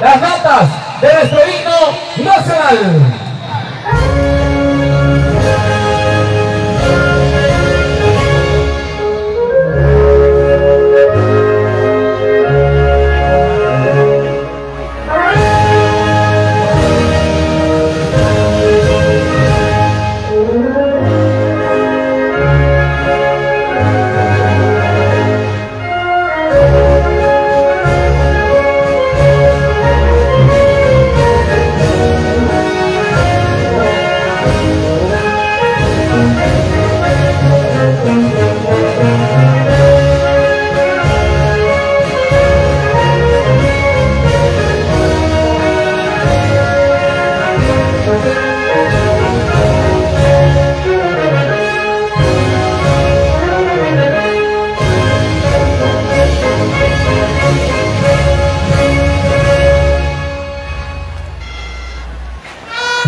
las notas de nuestro himno nacional.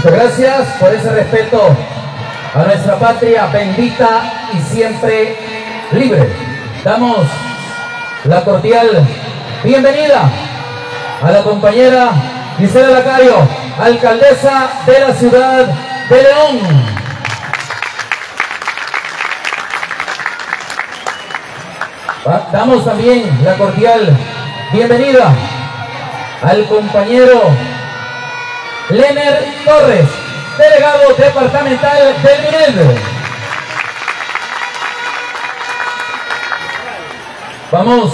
Gracias por ese respeto a nuestra patria bendita y siempre libre. Damos la cordial bienvenida a la compañera Gisela Lacayo, alcaldesa de la ciudad de León. Damos también la cordial bienvenida al compañero Lener Torres, delegado departamental del Nivel. Vamos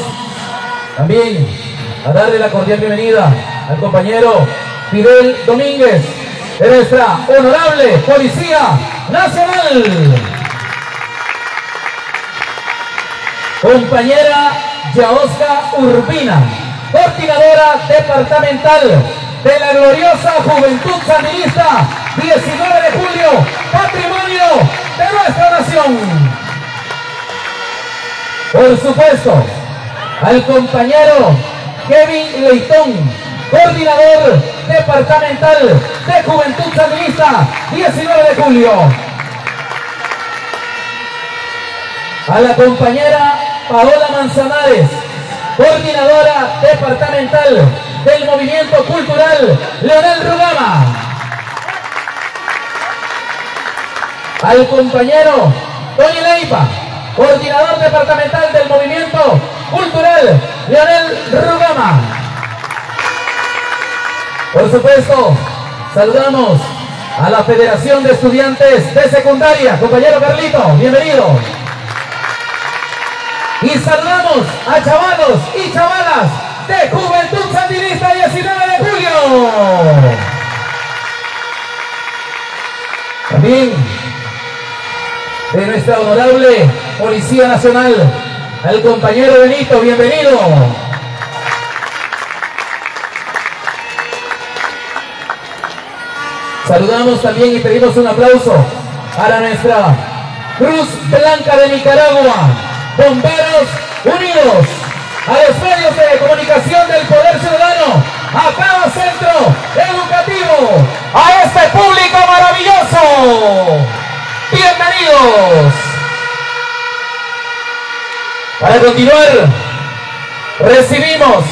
también a darle la cordial bienvenida al compañero Fidel Domínguez, de nuestra honorable Policía Nacional. Compañera Yaoska Urbina, coordinadora departamental de la gloriosa Juventud Sandinista, 19 de julio, patrimonio de nuestra nación. Por supuesto, al compañero Kevin Leitón, coordinador departamental de Juventud Sandinista, 19 de julio. A la compañera Paola Manzanares, coordinadora departamental del Movimiento Cultural Leonel Rugama. Al compañero Tony Leipa, coordinador departamental del Movimiento Cultural Leonel Rugama. Por supuesto, saludamos a la Federación de Estudiantes de Secundaria, compañero Carlito, bienvenido. Y saludamos a chavalos y chavalas de Juventud Sandinista, 19 de julio. También de nuestra honorable Policía Nacional, al compañero Benito, bienvenido. Saludamos también y pedimos un aplauso para nuestra Cruz Blanca de Nicaragua, Bomberos Unidos, a los medios de comunicación del Poder Ciudadano, a cada centro educativo, a este público maravilloso. Bienvenidos. Para continuar, recibimos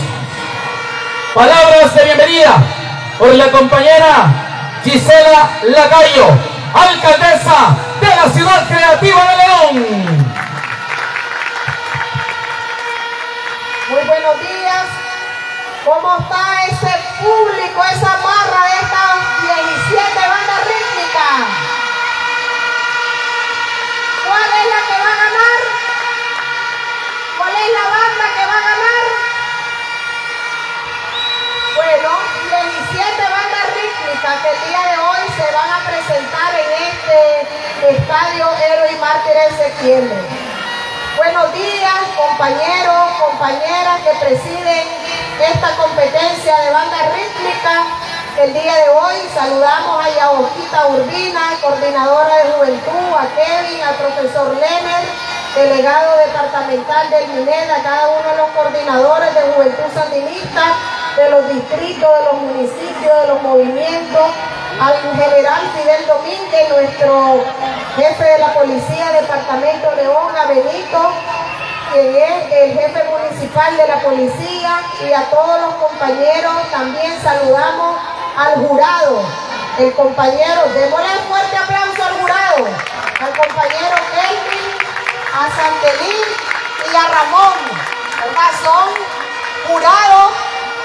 palabras de bienvenida por la compañera Gisela Lacayo, alcaldesa de la ciudad creativa de León. Muy buenos días. ¿Cómo está ese público, esa barra de estas 17 bandas rítmicas? ¿Cuál es la que va a ganar? ¿Cuál es la banda que va a ganar? Bueno, 17 bandas rítmicas que el día de hoy se van a presentar en este estadio Héroe y Mártires Septiembre. Buenos días, compañeros, compañeras que presiden esta competencia de banda rítmica. El día de hoy saludamos a Yajoquita Urbina, coordinadora de Juventud, a Kevin, al profesor Lenner, delegado departamental del MINED, a cada uno de los coordinadores de Juventud Sandinista, de los distritos, de los municipios, de los movimientos, al general Fidel Domínguez, nuestro jefe de la Policía Departamento León, a Benito, quien es el jefe municipal de la policía, y a todos los compañeros. También saludamos al jurado, el compañero, démosle un fuerte aplauso al jurado, al compañero Kelvin, a Santelí y a Ramón, ¿verdad? Son jurados,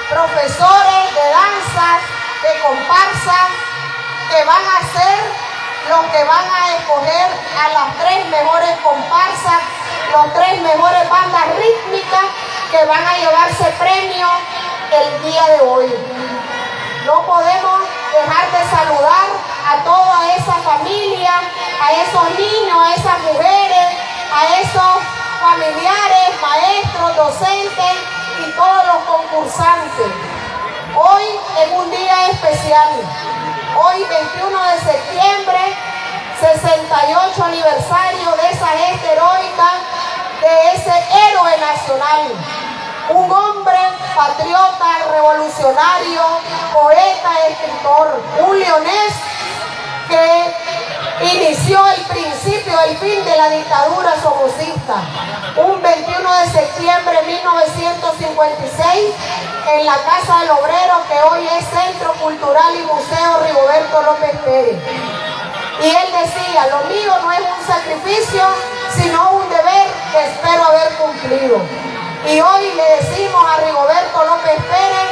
profesores de danzas, de comparsas, que van a ser los que van a escoger a las tres mejores comparsas, las tres mejores bandas rítmicas que van a llevarse premio el día de hoy. No podemos dejar de saludar a toda esa familia, a esos niños, a esas mujeres, a esos familiares, maestros, docentes y todos los concursantes. Hoy es un día especial. Hoy, 21 de septiembre, 68 aniversario de esa gesta heroica, de ese héroe nacional. Un hombre patriota, revolucionario, poeta, escritor, un leonés que inició el principio, el fin de la dictadura somocista. Un 21 de septiembre de 1956, en la Casa del Obrero, que hoy es Centro Cultural y Museo Rigoberto López Pérez. Y él decía, lo mío no es un sacrificio, sino un deber que espero haber cumplido. Y hoy le decimos a Rigoberto López Pérez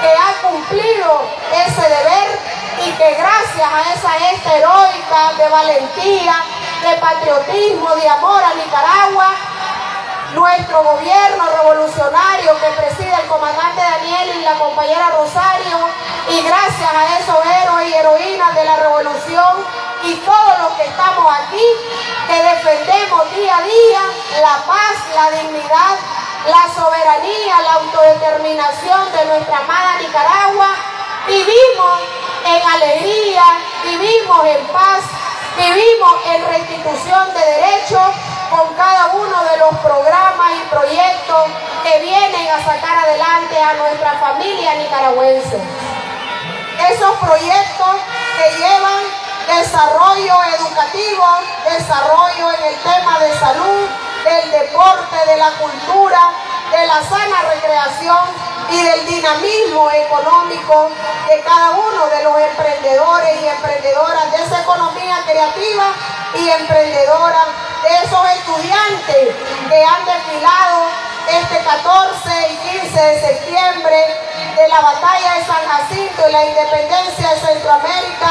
que ha cumplido ese deber y que gracias a esa gesta heroica de valentía, de patriotismo, de amor a Nicaragua, nuestro gobierno revolucionario que preside el comandante Daniel y la compañera Rosario, y gracias a esos héroes y heroínas de la revolución y todos los que estamos aquí, que defendemos día a día la paz, la dignidad, la soberanía, la autodeterminación de nuestra amada Nicaragua, vivimos en alegría, vivimos en paz, vivimos en restitución de derechos con cada uno de los programas y proyectos que vienen a sacar adelante a nuestra familia nicaragüense. Esos proyectos que llevan desarrollo educativo, desarrollo en el tema de salud, del deporte, de la cultura, de la sana recreación y del dinamismo económico de cada uno de los emprendedores y emprendedoras de esa economía creativa y emprendedora, de esos estudiantes que han desfilado este 14 y 15 de septiembre de la batalla de San Jacinto y la independencia de Centroamérica,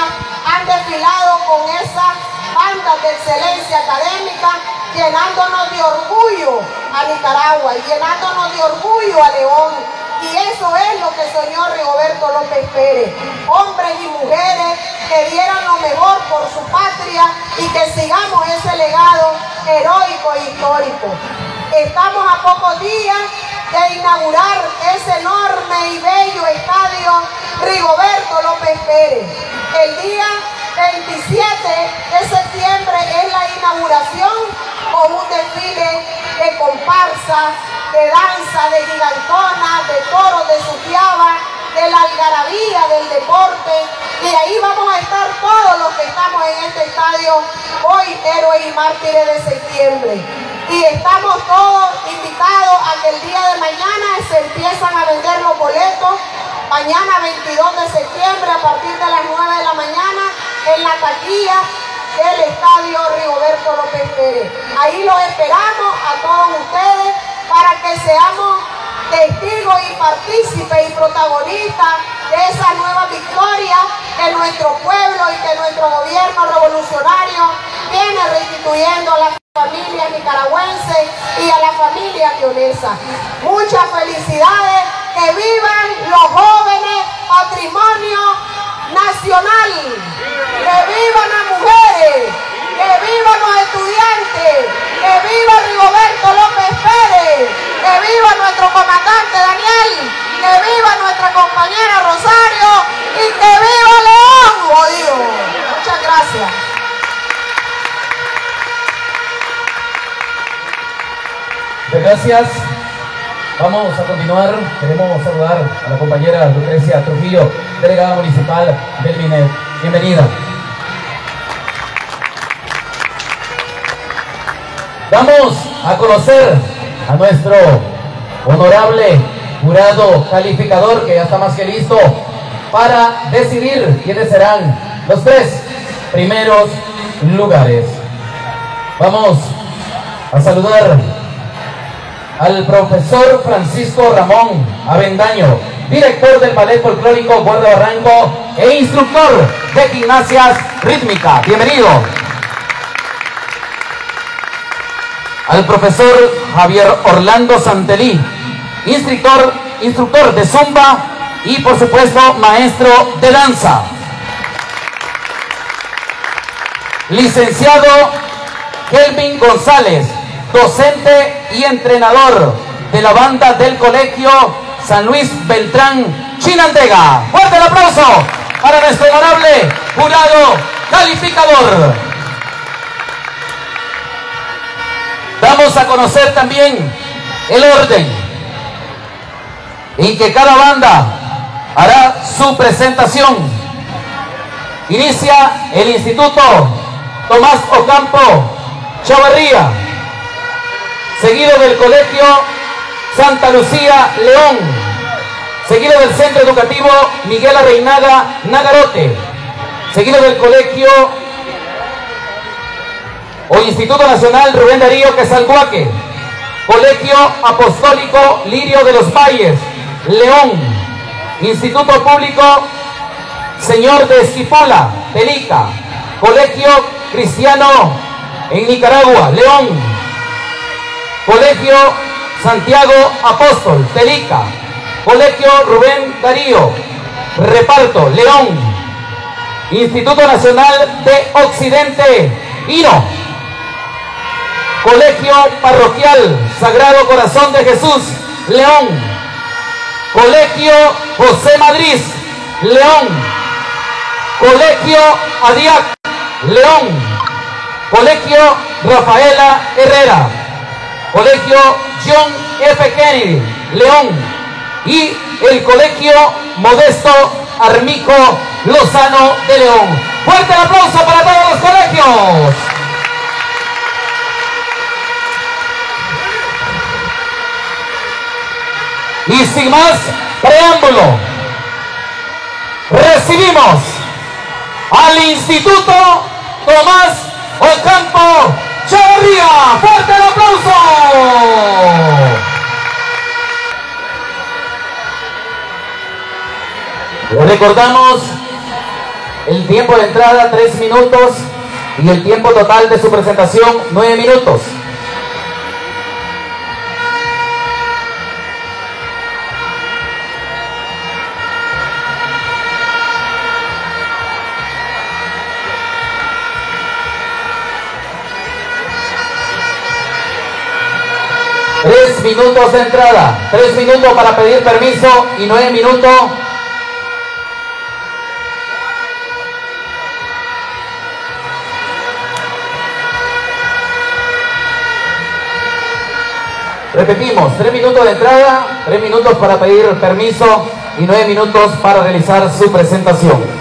han desfilado con esas bandas de excelencia académica, llenándonos de orgullo a Nicaragua, llenándonos de orgullo a León. Y eso es lo que soñó Rigoberto López Pérez, hombres y mujeres que dieran lo mejor por su patria y que sigamos ese legado heroico e histórico. Estamos a pocos días de inaugurar ese enorme y bello estadio Rigoberto López Pérez. El día 27 de septiembre es la inauguración con un desfile de comparsas, de danza, de gigantonas, de toros, de sutiaba, de la algarabía, del deporte, y ahí vamos a estar todos los que estamos en este estadio hoy, héroes y mártires de septiembre. Y estamos todos invitados a que el día de mañana se empiezan a vender los boletos, mañana 22 de septiembre a partir de las 9 de la mañana en la taquilla del estadio Rigoberto López Pérez. Ahí los esperamos a todos ustedes para que seamos testigos y partícipes y protagonistas de esa nueva victoria que nuestro pueblo y que nuestro gobierno revolucionario viene restituyendo a la familia nicaragüense y a la familia leonesa. Muchas felicidades, que vivan los jóvenes, patrimonio nacional, que vivan las mujeres, que vivan los estudiantes, que viva Rigoberto López Pérez, que viva nuestro comandante Daniel, que viva nuestra compañera Rosario y que viva León, jodido. Muchas gracias. Gracias. Vamos a continuar. Queremos saludar a la compañera Lucrecia Trujillo, delegada municipal del MINER. Bienvenida. Vamos a conocer a nuestro honorable jurado calificador, que ya está más que listo para decidir quiénes serán los tres primeros lugares. Vamos a saludar al profesor Francisco Ramón Avendaño, director del ballet folclórico Guardabarranco e instructor de gimnasias rítmicas. Bienvenido. Al profesor Javier Orlando Santelí, instructor de zumba y por supuesto maestro de danza. Licenciado Kelvin González, docente y entrenador de la banda del Colegio San Luis Beltrán Chinandega. Fuerte el aplauso para nuestro honorable jurado calificador. Vamos a conocer también el orden en que cada banda hará su presentación. Inicia el Instituto Tomás Ocampo Chavarría, seguido del Colegio Santa Lucía León, seguido del Centro Educativo Miguel Larreynaga Nagarote, seguido del Colegio o Instituto Nacional Rubén Darío Quezalguaque, Colegio Apostólico Lirio de los Valles, León, Instituto Público Señor de Esquipulas, Pelica, Colegio Cristiano en Nicaragua, León, Colegio Santiago Apóstol, Pelica, Colegio Rubén Darío Reparto, León, Instituto Nacional de Occidente, Hino, Colegio Parroquial Sagrado Corazón de Jesús, León, Colegio José Madrid, León, Colegio Adiac, León, Colegio Rafaela Herrera, Colegio John F. Kennedy, León, y el Colegio Modesto Armijo Lozano de León. ¡Fuerte el aplauso para todos los colegios! Y sin más preámbulo, recibimos al Instituto Tomás Ocampo Chavarría. ¡Fuerte el aplauso! Les recordamos el tiempo de entrada, 3 minutos, y el tiempo total de su presentación, 9 minutos. Minutos de entrada, 3 minutos para pedir permiso y 9 minutos repetimos, 3 minutos de entrada, 3 minutos para pedir permiso y 9 minutos para realizar su presentación.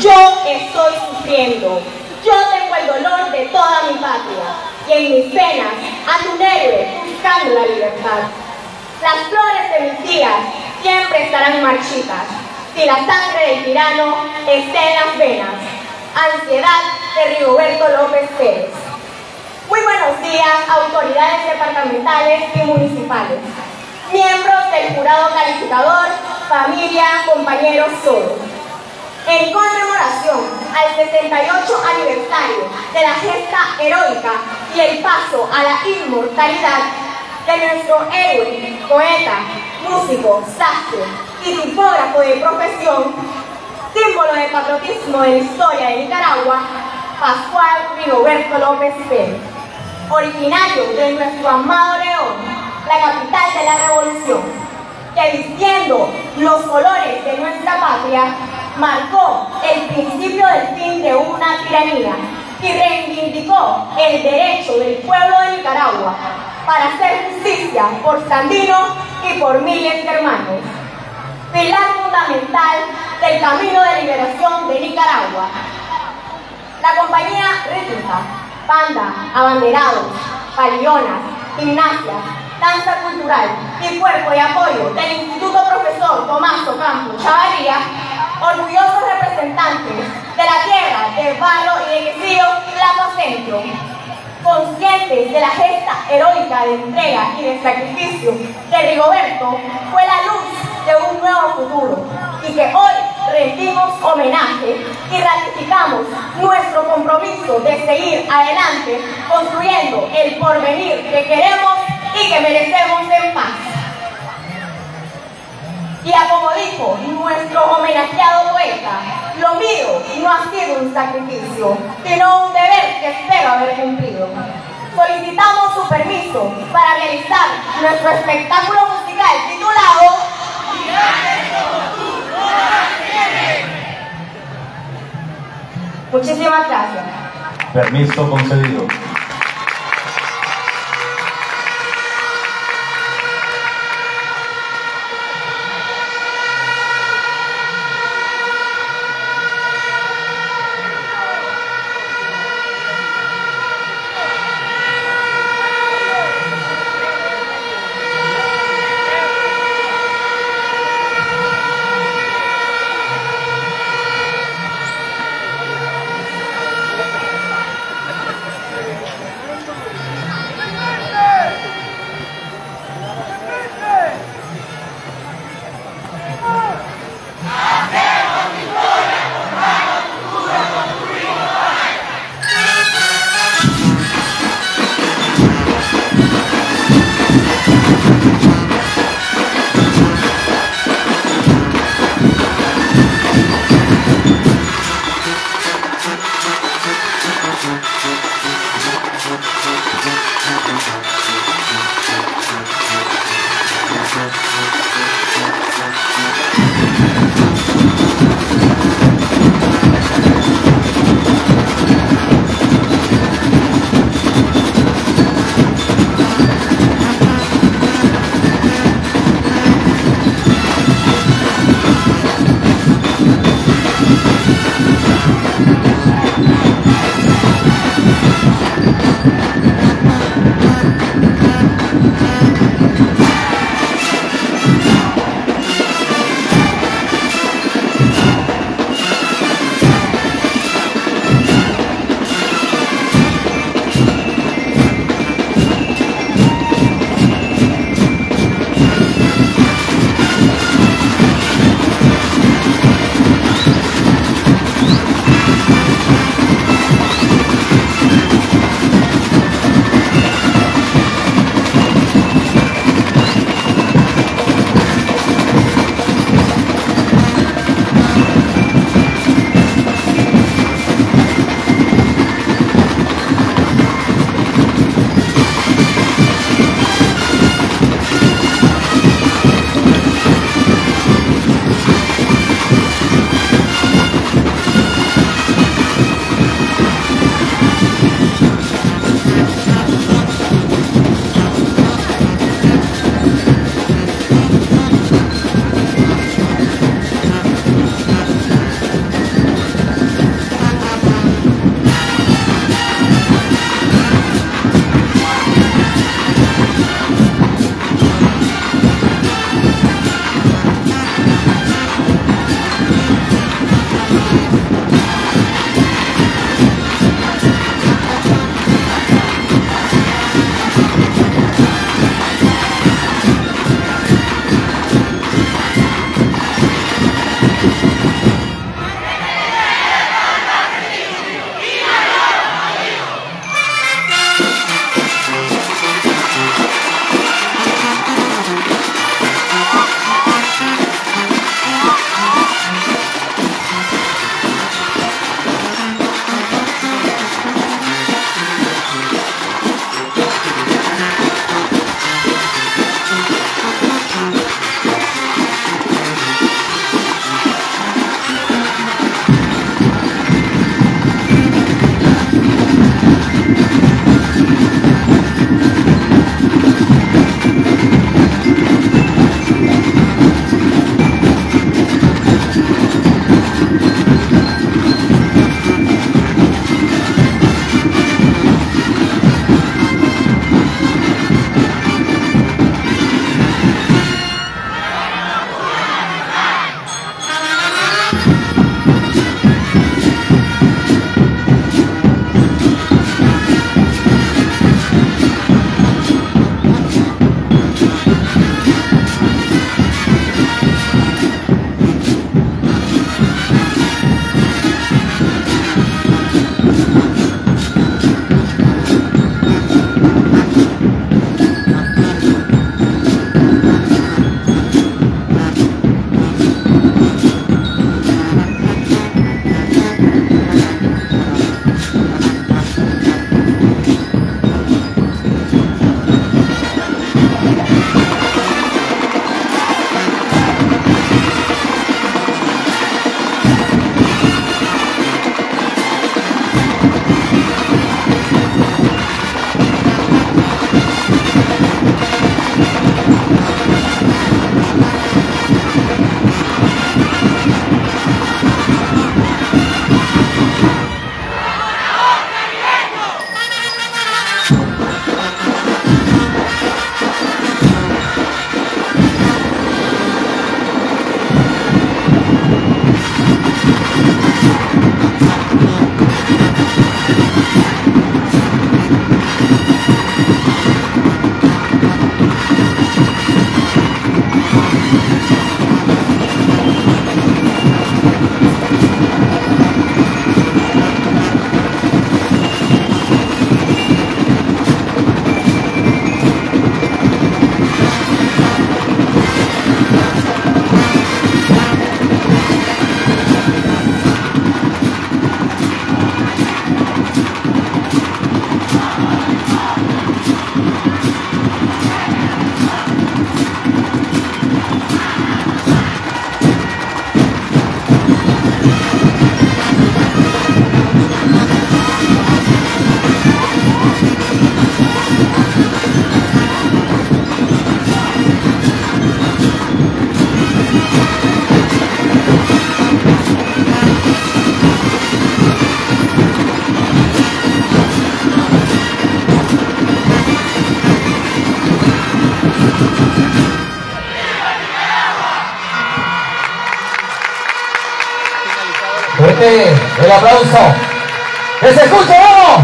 Yo estoy sufriendo, yo tengo el dolor de toda mi patria, y en mis venas ando un héroe buscando la libertad. Las flores de mis días siempre estarán marchitas, si la sangre del tirano esté en las venas. Ansiedad de Rigoberto López Pérez. Muy buenos días, autoridades departamentales y municipales, miembros del jurado calificador, familia, compañeros, todos. En conmemoración al 68 aniversario de la gesta heroica y el paso a la inmortalidad de nuestro héroe, poeta, músico, sastre y tipógrafo de profesión, símbolo de patriotismo de la historia de Nicaragua, Pascual Rigoberto López Pérez, originario de nuestro amado León, la capital de la revolución, que vistiendo los colores de nuestra patria, marcó el principio del fin de una tiranía y reivindicó el derecho del pueblo de Nicaragua para hacer justicia por Sandino y por miles de hermanos. Pilar fundamental del camino de liberación de Nicaragua. La compañía rítmica, banda, abanderados, palionas, gimnasia, danza cultural y cuerpo de apoyo del Instituto Profesor Tomás Ocampo Chavarría, orgullosos representantes de la tierra de Barro y de Quesillo, Plaza Centro, conscientes de la gesta heroica de entrega y de sacrificio de Rigoberto, fue la luz de un nuevo futuro y que hoy rendimos homenaje y ratificamos nuestro compromiso de seguir adelante construyendo el porvenir que queremos y que merecemos en paz. Y a como dijo nuestro homenajeado poeta, lo mío no ha sido un sacrificio, sino un deber que espero haber cumplido. Solicitamos su permiso para realizar nuestro espectáculo musical titulado Muchísimas gracias. Permiso concedido. fuerte el aplauso. ¡Que se escuche, vamos!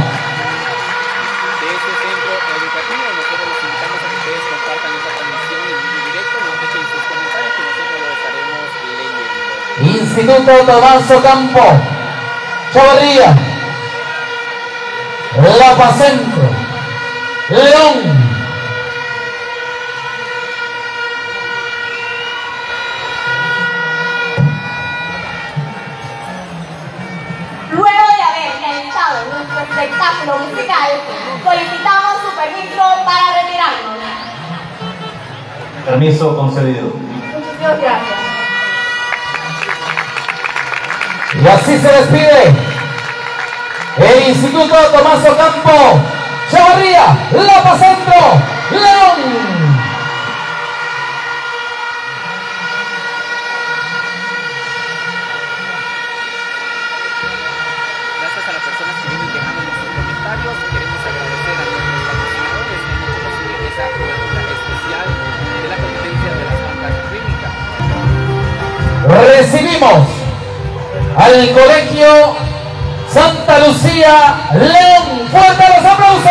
De este centro educativo, nosotros los invitamos a que ustedes compartan esta transmisión en vivo directo, nos dejen sus comentarios que nosotros lo estaremos leyendo. Instituto Tomás Ocampo Chavarría, La Paz Centro, León. Espectáculo musical, solicitamos su permiso para retirarnos. Permiso concedido. Muchísimas gracias. Y así se despide el Instituto Tomás Ocampo Chavarría, La Paz Centro, León. Recibimos al Colegio Santa Lucía León. ¡Fuerte los aplausos!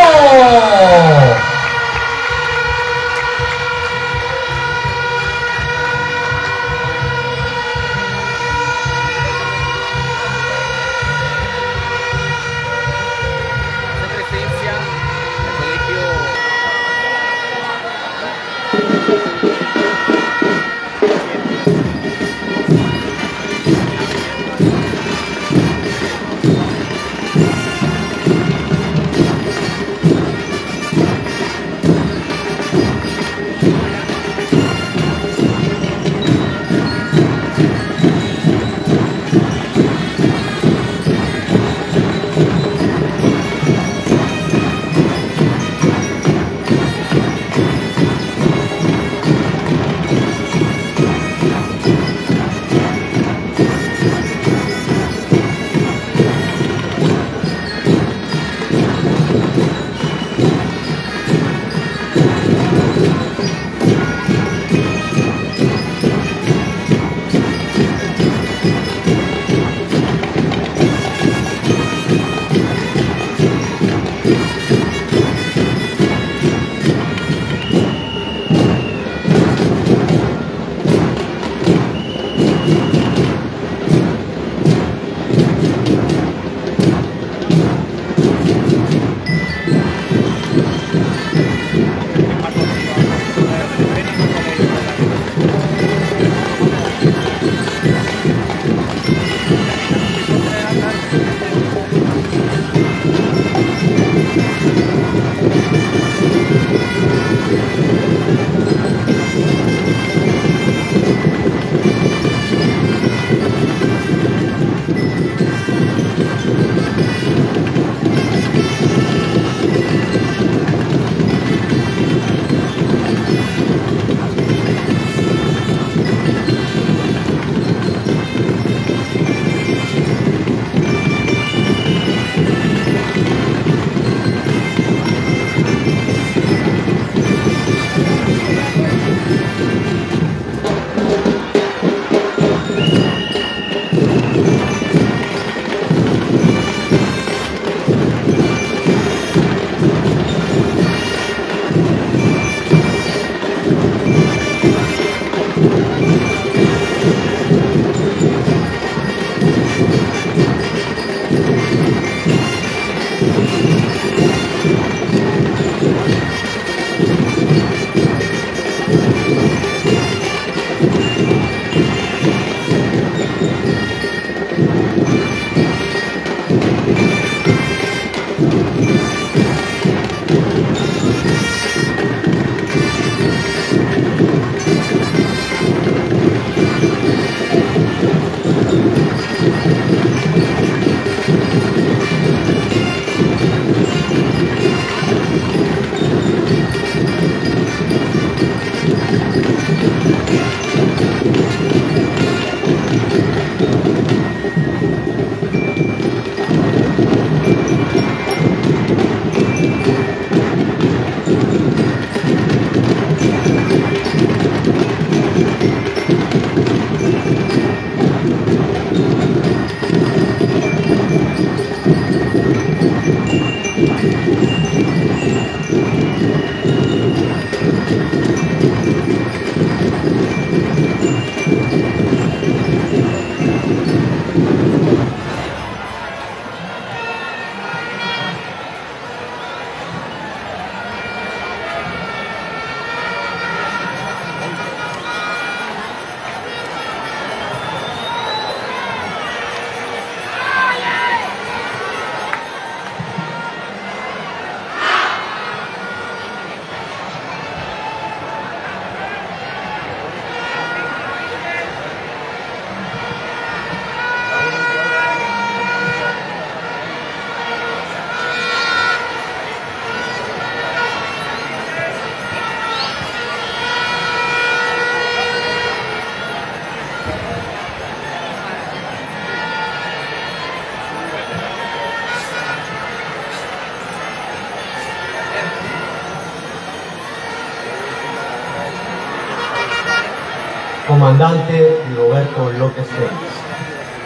Comandante Rigoberto López Pérez,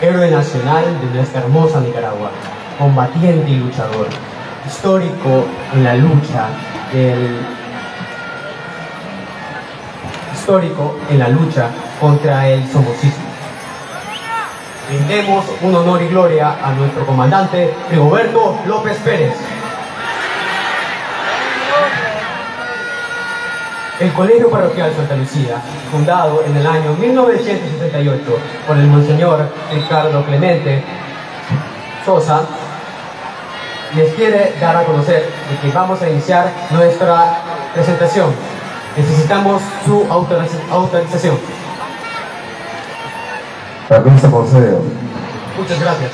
héroe nacional de nuestra hermosa Nicaragua, combatiente y luchador, histórico en la lucha contra el somocismo. Brindemos un honor y gloria a nuestro comandante Rigoberto López Pérez. El Colegio Parroquial Santa Lucía, fundado en el año 1978 por el monseñor Ricardo Clemente Sosa, les quiere dar a conocer de que vamos a iniciar nuestra presentación. Necesitamos su autorización. También se concede. Muchas gracias.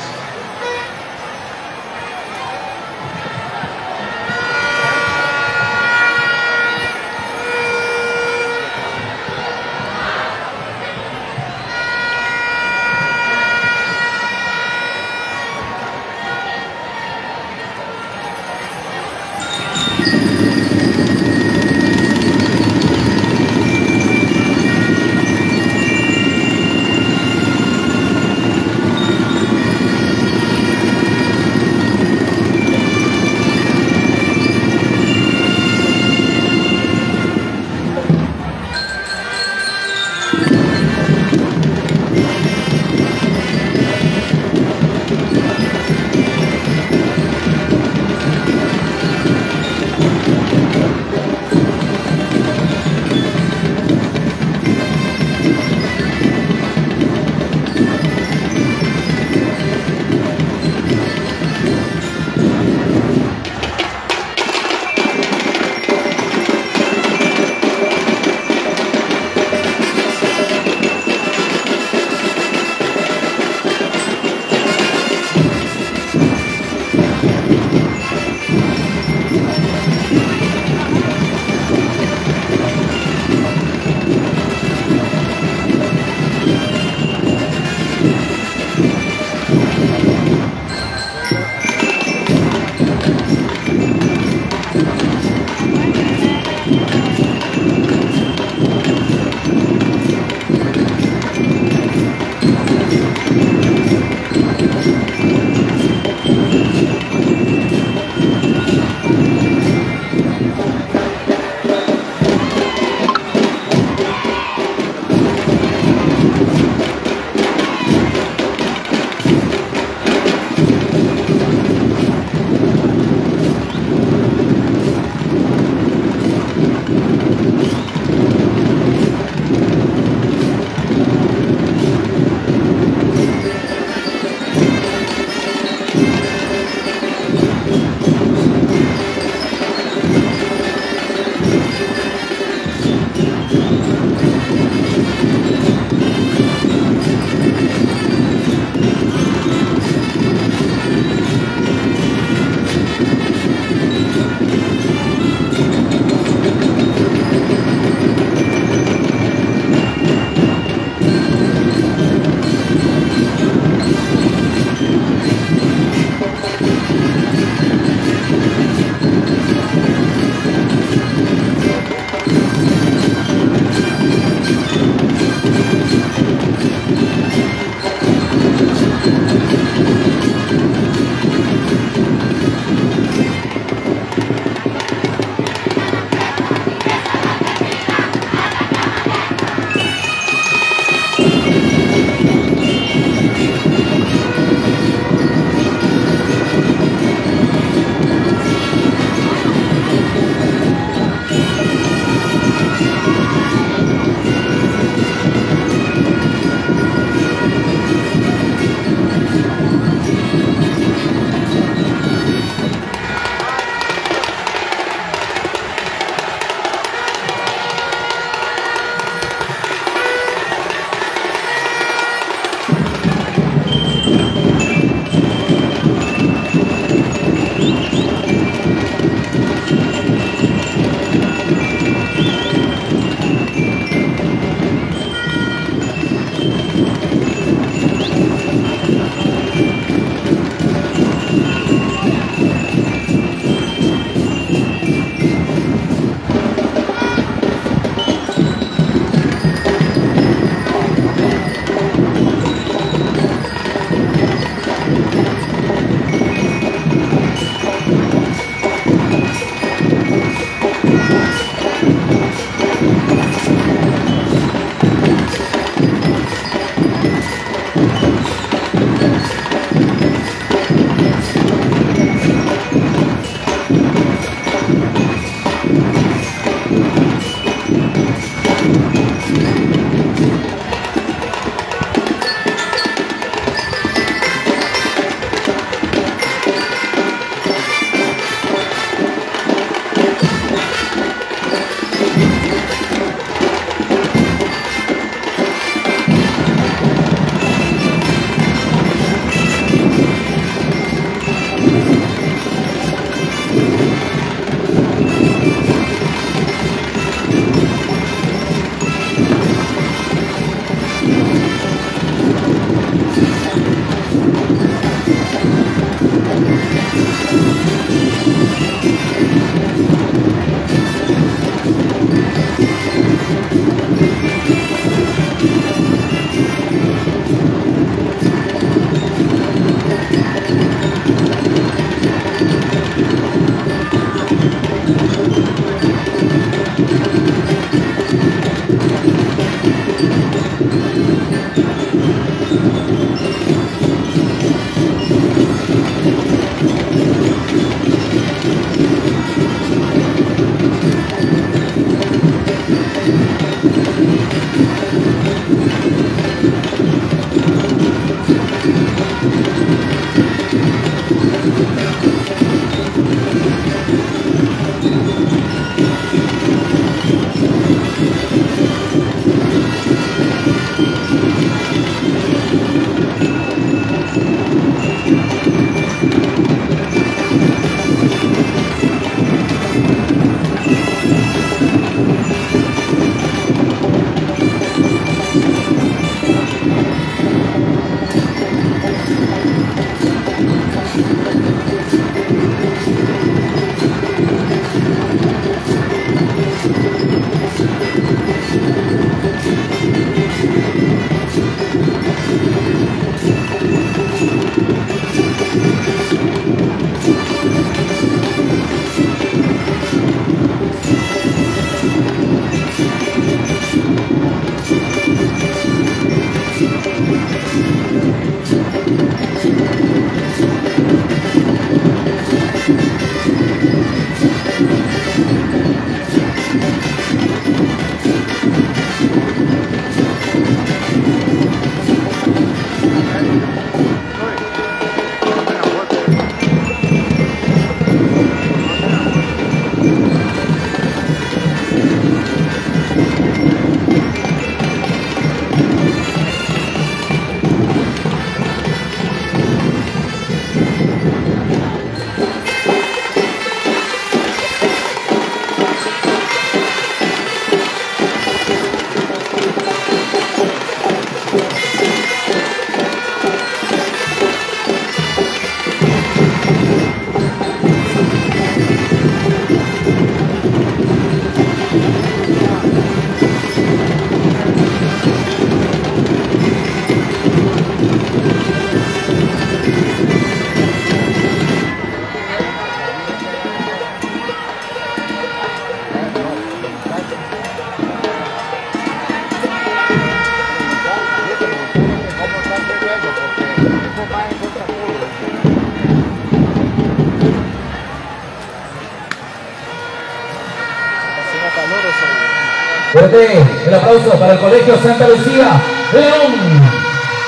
El aplauso para el Colegio Santa Lucía León.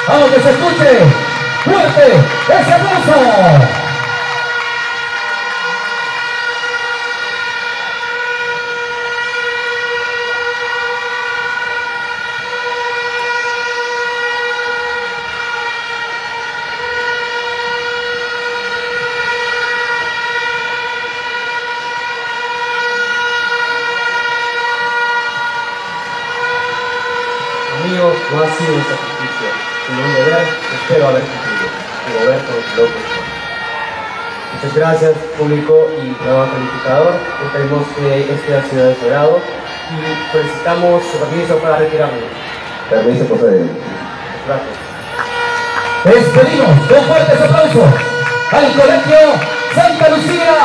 Vamos, que se escuche fuerte ese aplauso. No ha sido un sacrificio, sino un deber que espero haber cumplido. Rigoberto López Pérez. Muchas gracias, público y trabajo calificador. Esperemos que este ha sido de su agrado y solicitamos su permiso para retirarnos. Permiso, por favor. Gracias. Despedimos con fuertes aplausos al Colegio Santa Lucía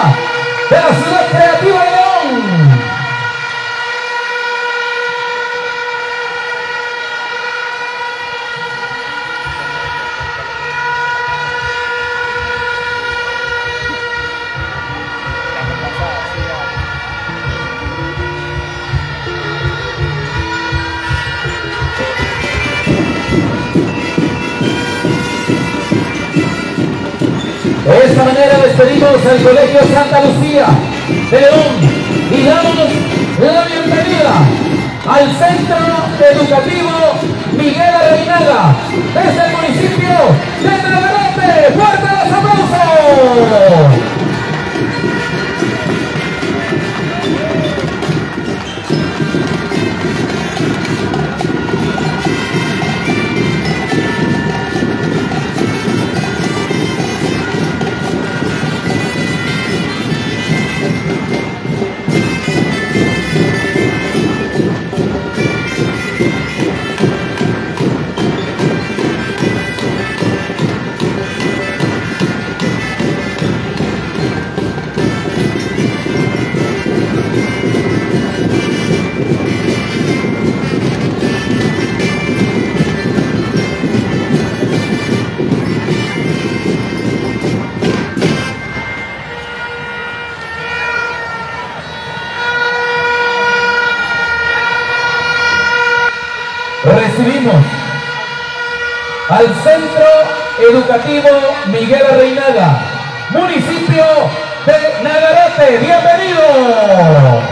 de la Ciudad Creativa de León. esta manera despedimos al Colegio Santa Lucía de León y damos la bienvenida al Centro Educativo Miguel Larreynaga desde el municipio de Nagarote. ¡Fuerte los aplausos! Al Centro Educativo Miguel Larreynaga, municipio de Nagarote. ¡Bienvenido!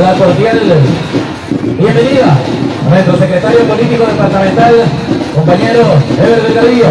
La cordial bienvenida a nuestro secretario político departamental, compañero Ever de Carrillo.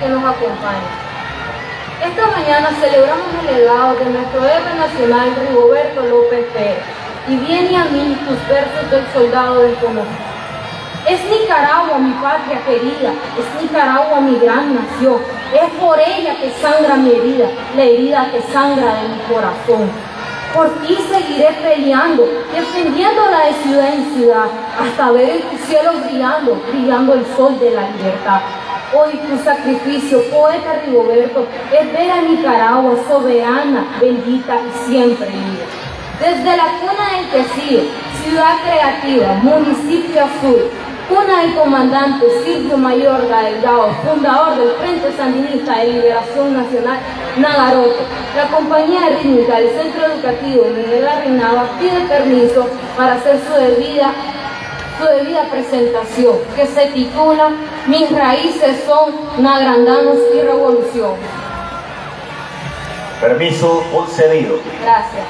Que nos acompañe. Esta mañana celebramos el legado de nuestro héroe nacional Rigoberto López Pérez y viene a mí tus versos del soldado desconocido. Es Nicaragua mi patria querida, es Nicaragua mi gran nación, es por ella que sangra mi herida, la herida que sangra de mi corazón. Por ti seguiré peleando, defendiéndola de ciudad en ciudad, hasta ver en tu cielo brillando, brillando el sol de la libertad. Hoy tu sacrificio, poeta Rigoberto, es ver a Nicaragua soberana, bendita y siempre libre. Desde la cuna del Quecío, ciudad creativa, municipio azul, Una del comandante Silvio Mayor Delgado, fundador del Frente Sandinista de Liberación Nacional Nagarote, la compañía rítmica del Centro Educativo Miguel Larreynaga pide permiso para hacer su debida presentación, que se titula Mis raíces son nagrandanos y revolución. Permiso concedido. Gracias.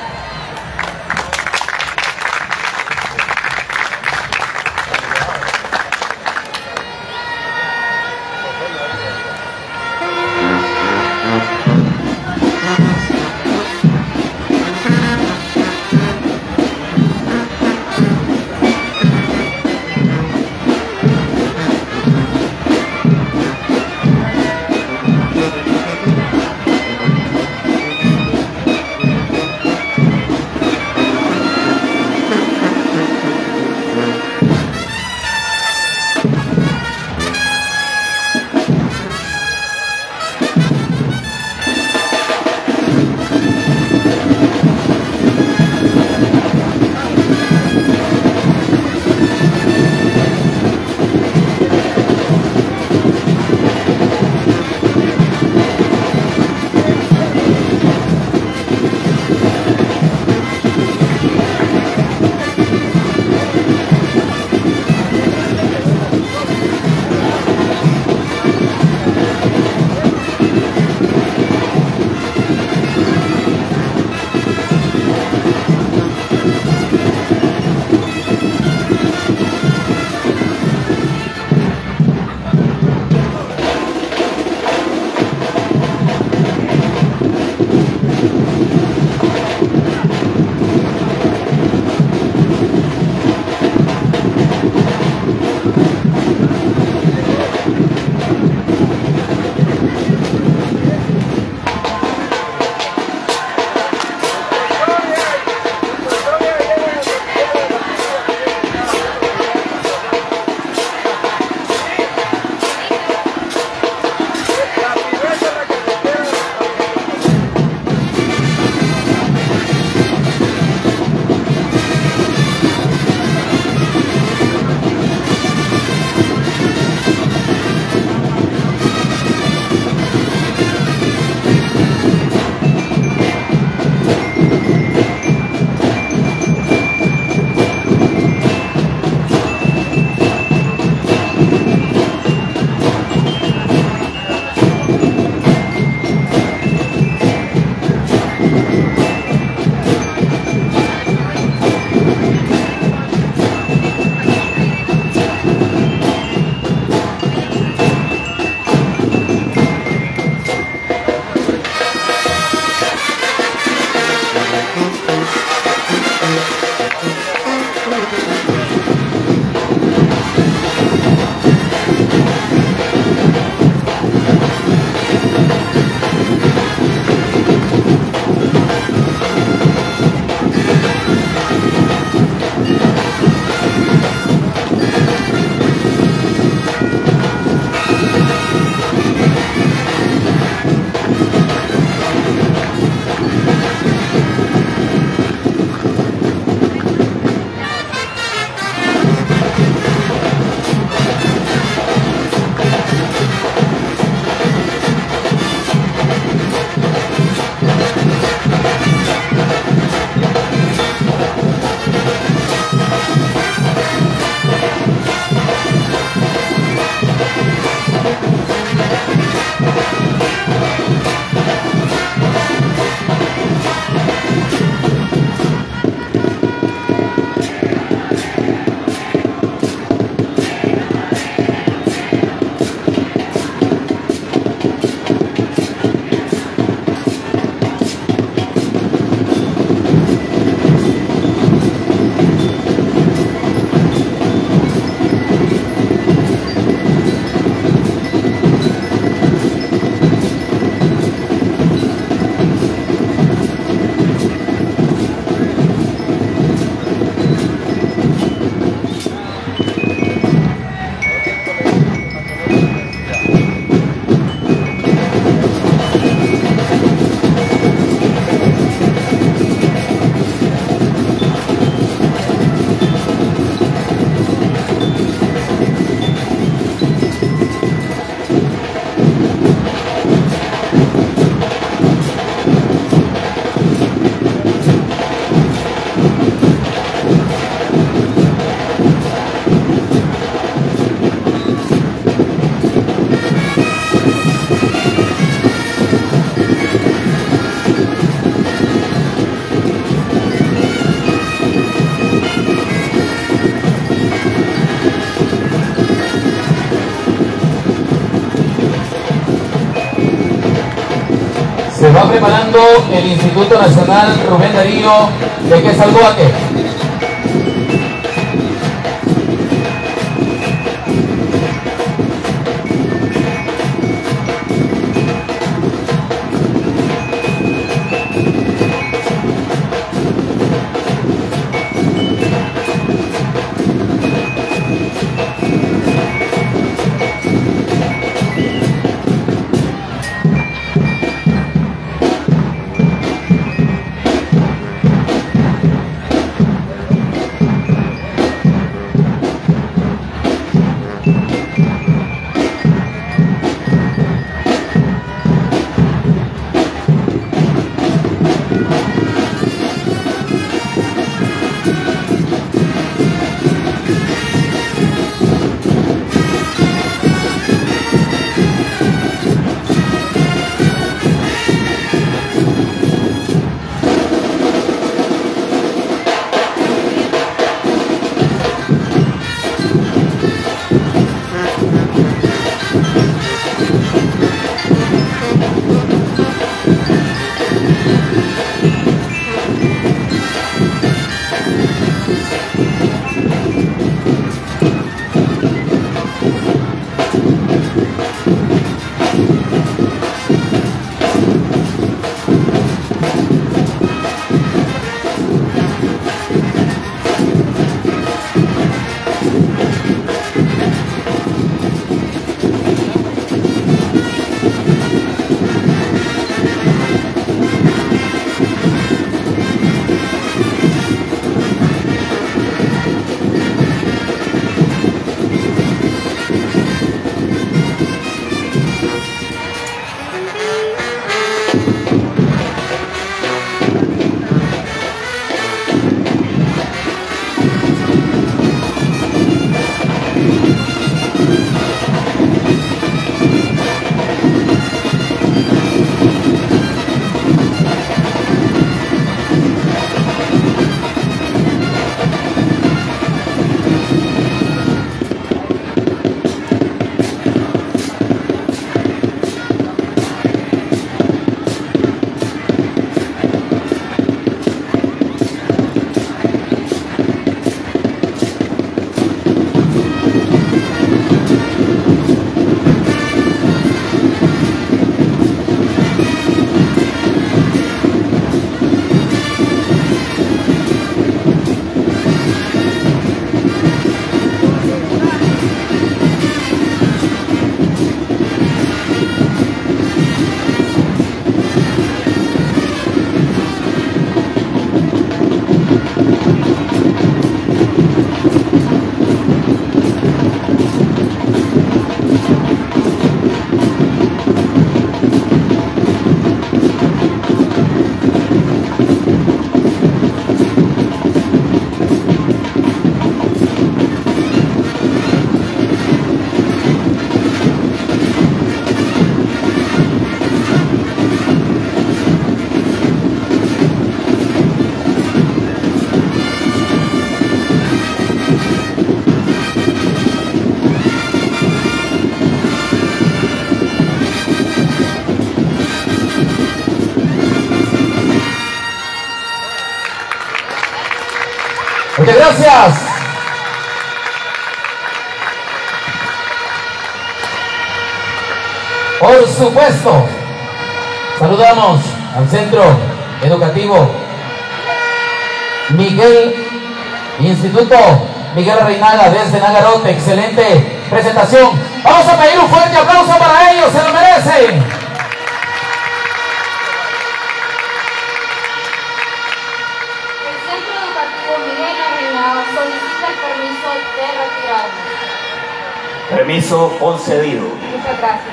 se va preparando el Instituto Nacional Rubén Darío de Quezalguaque. Gracias. Por supuesto, saludamos al Centro Educativo Instituto Miguel Larreynaga desde Nagarote. Excelente presentación. Vamos a pedir un fuerte aplauso para ellos, se lo merecen. Permiso concedido. Muchas gracias.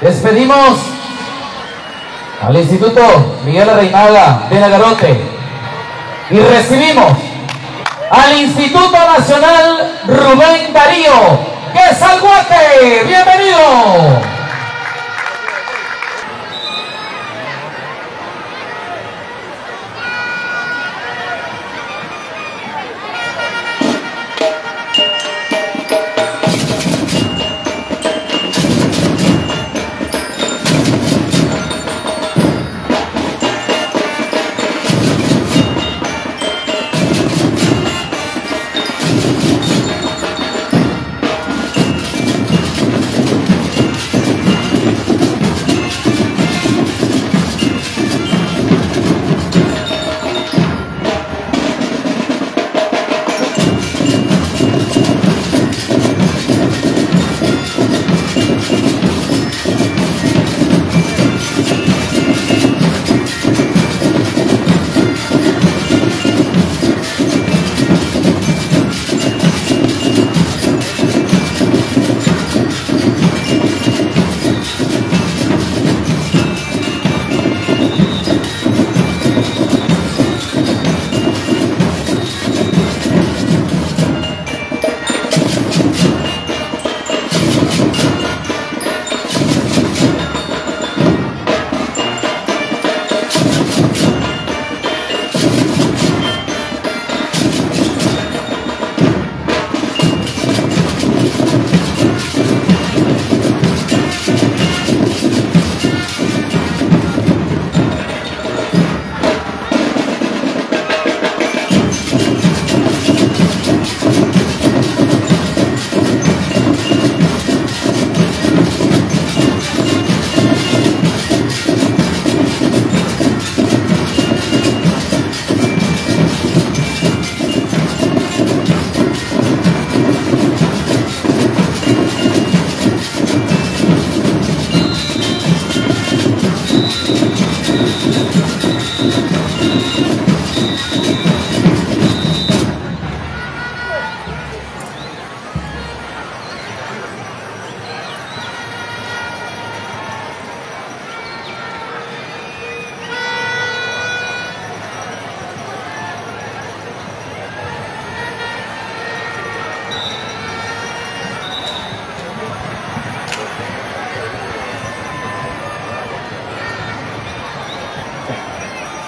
Despedimos al Instituto Miguel Larreynaga de Nagarote y recibimos al Instituto Nacional Rubén Darío Quezalguaque. ¡Bienvenido!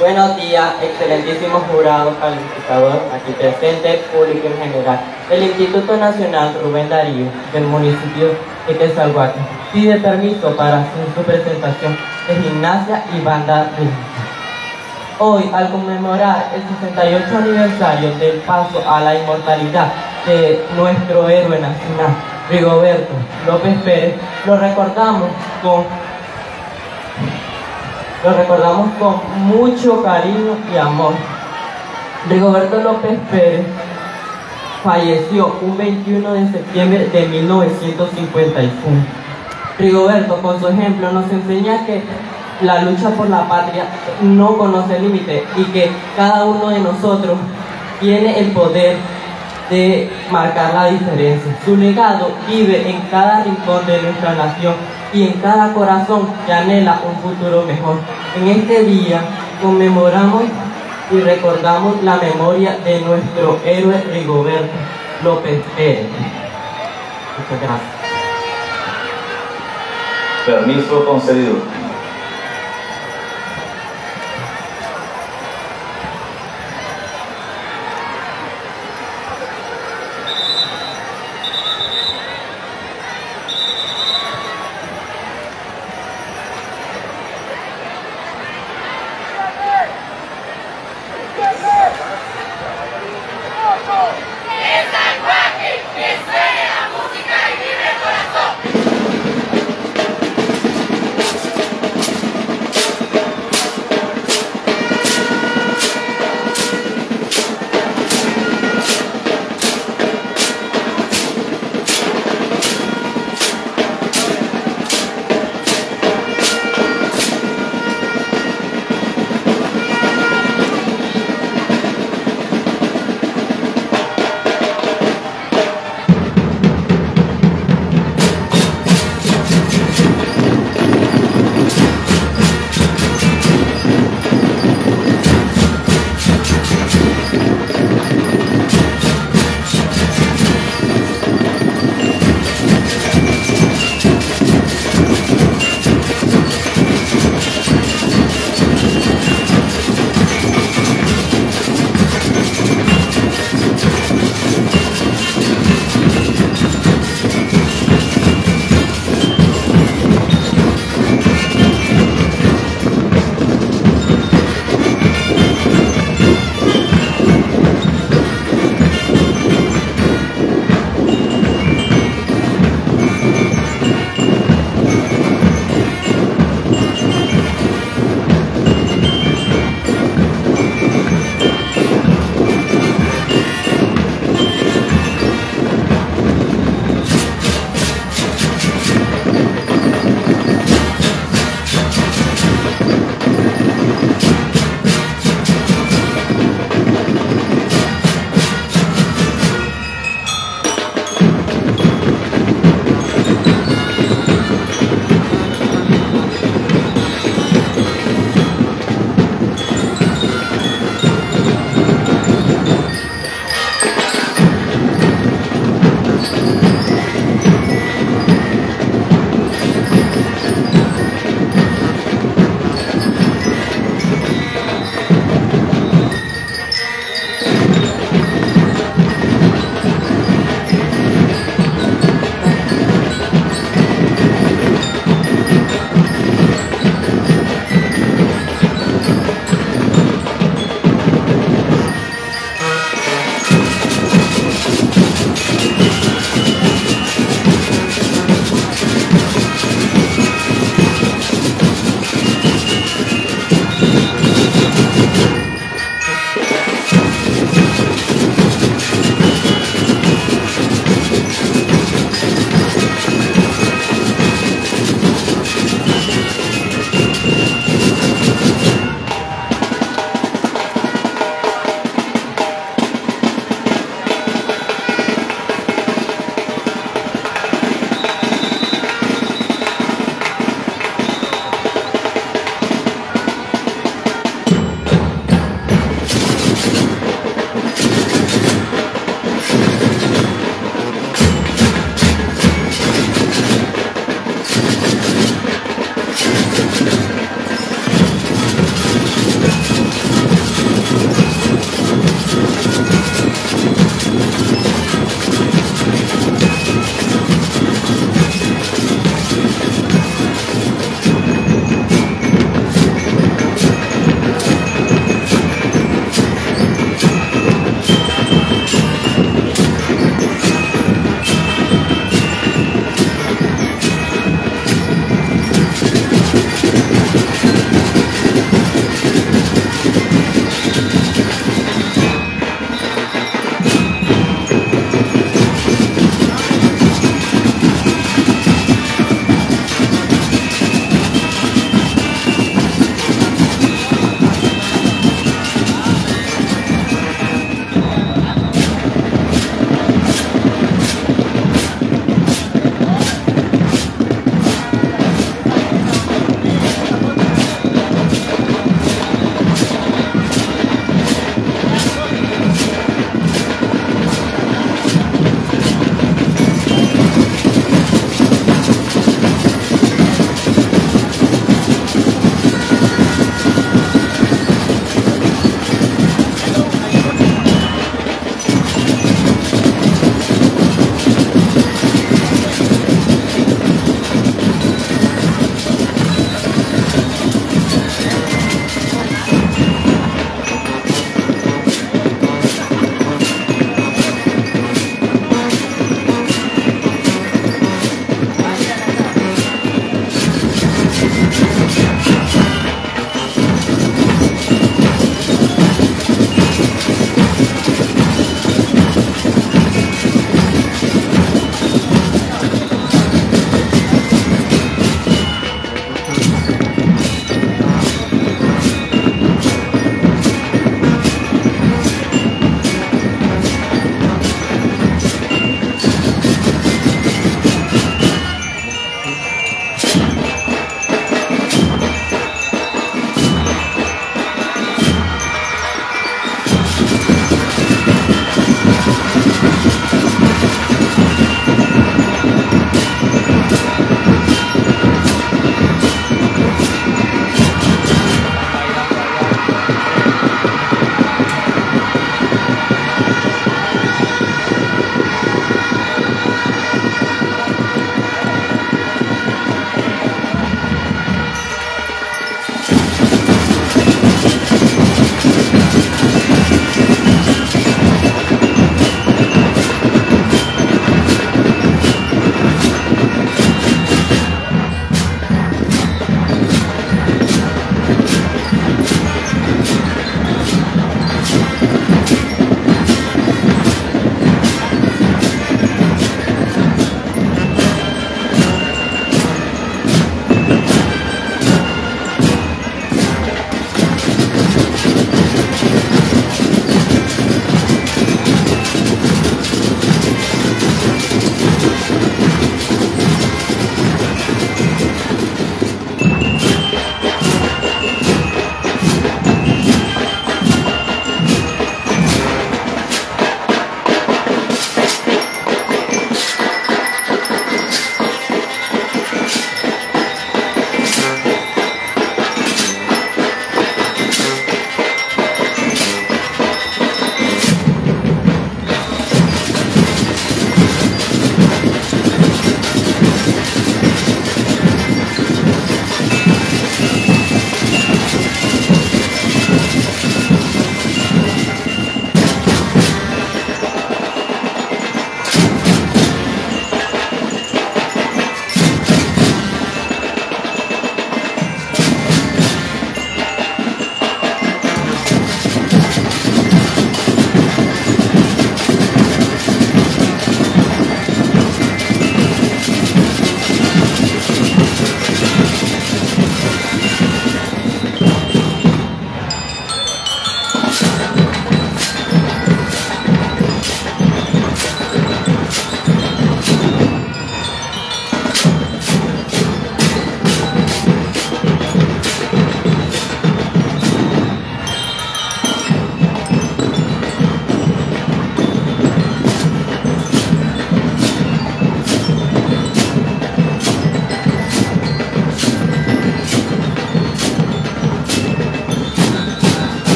Buenos días, excelentísimos jurados calificadores aquí presentes, público en general. El Instituto Nacional Rubén Darío del municipio de Quezalguaque pide permiso para hacer su presentación de gimnasia y banda rítmica. Hoy, al conmemorar el 68 aniversario del paso a la inmortalidad de nuestro héroe nacional, Rigoberto López Pérez, lo recordamos con mucho cariño y amor. Rigoberto López Pérez falleció un 21 de septiembre de 1951. Rigoberto, con su ejemplo, nos enseña que la lucha por la patria no conoce límites y que cada uno de nosotros tiene el poder de marcar la diferencia. Su legado vive en cada rincón de nuestra nación y en cada corazón que anhela un futuro mejor. En este día conmemoramos y recordamos la memoria de nuestro héroe Rigoberto López Pérez. Muchas gracias. Permiso concedido.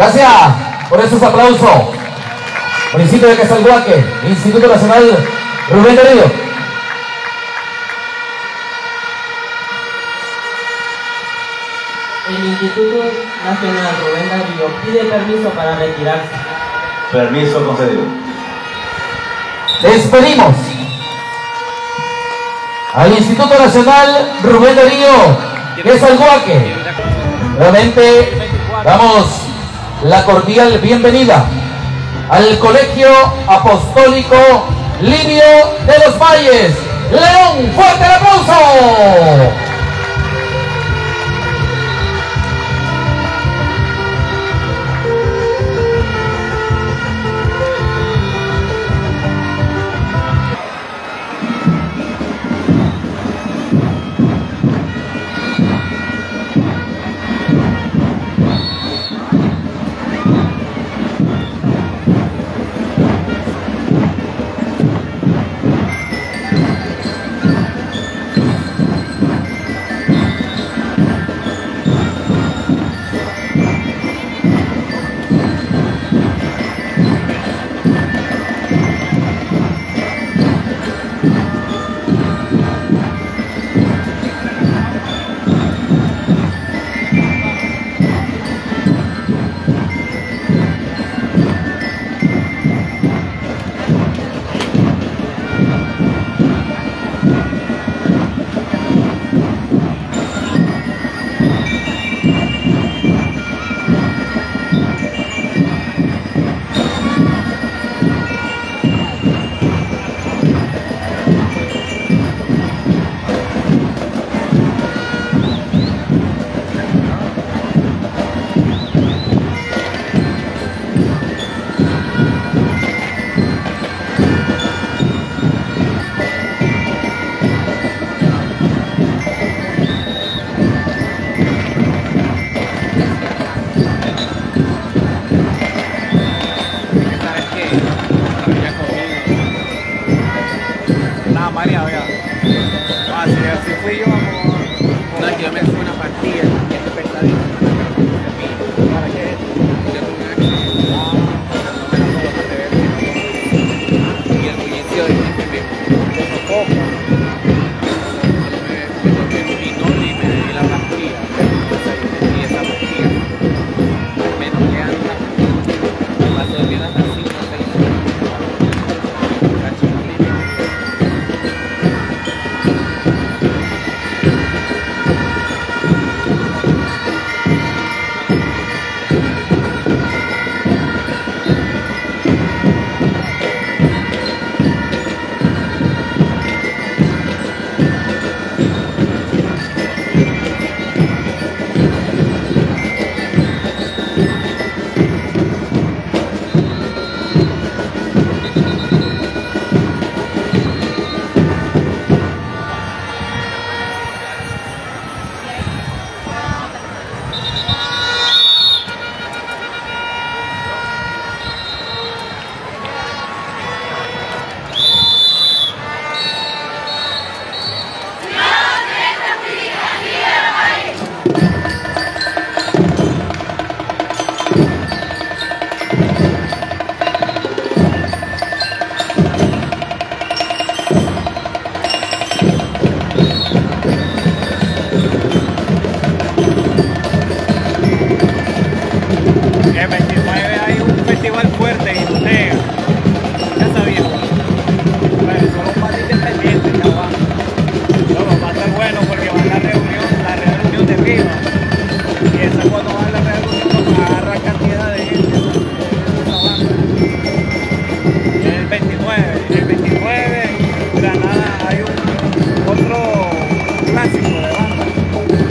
Gracias por esos aplausos. Municipio de Quezalguaque, Instituto Nacional Rubén Darío. El Instituto Nacional Rubén Darío pide permiso para retirarse. Permiso concedido. Despedimos al Instituto Nacional Rubén Darío Quezalguaque. Realmente damos la cordial bienvenida al Colegio Apostólico Lirio de los Valles. León, fuerte el aplauso. El 29 Granada hay otro clásico de banda.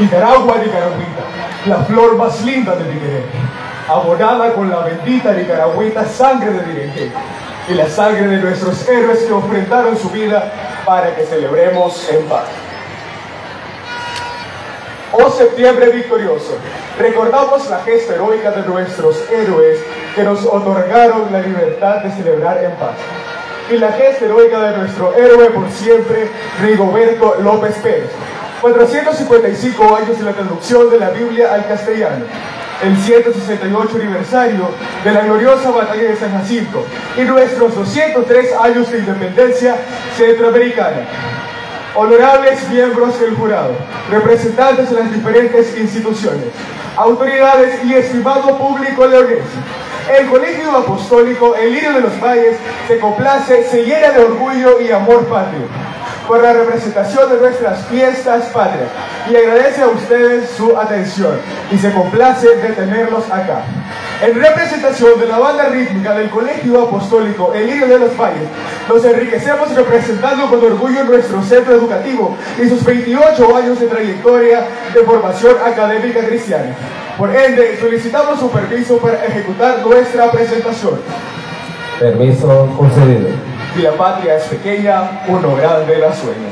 Nicaragua, nicaragüita, la flor más linda de Diriqueté, abonada con la bendita nicaragüita sangre de Diriqueté y la sangre de nuestros héroes que ofrendaron su vida para que celebremos en paz. Oh septiembre victorioso, recordamos la gesta heroica de nuestros héroes que nos otorgaron la libertad de celebrar en paz. Y la gesta heroica de nuestro héroe por siempre, Rigoberto López Pérez, 455 años de la traducción de la Biblia al castellano, el 168 aniversario de la gloriosa batalla de San Jacinto y nuestros 203 años de independencia centroamericana. Honorables miembros del jurado, representantes de las diferentes instituciones, autoridades y estimado público leonés, el Colegio Apostólico Lirio de los Valles se complace, se llena de orgullo y amor patrio por la representación de nuestras fiestas patrias y agradece a ustedes su atención y se complace de tenerlos acá. En representación de la banda rítmica del Colegio Apostólico Lirio de los Valles, nos enriquecemos representando con orgullo nuestro centro educativo y sus 28 años de trayectoria de formación académica cristiana. Por ende, solicitamos su permiso para ejecutar nuestra presentación. Permiso concedido. Si la patria es pequeña, uno grande la sueña.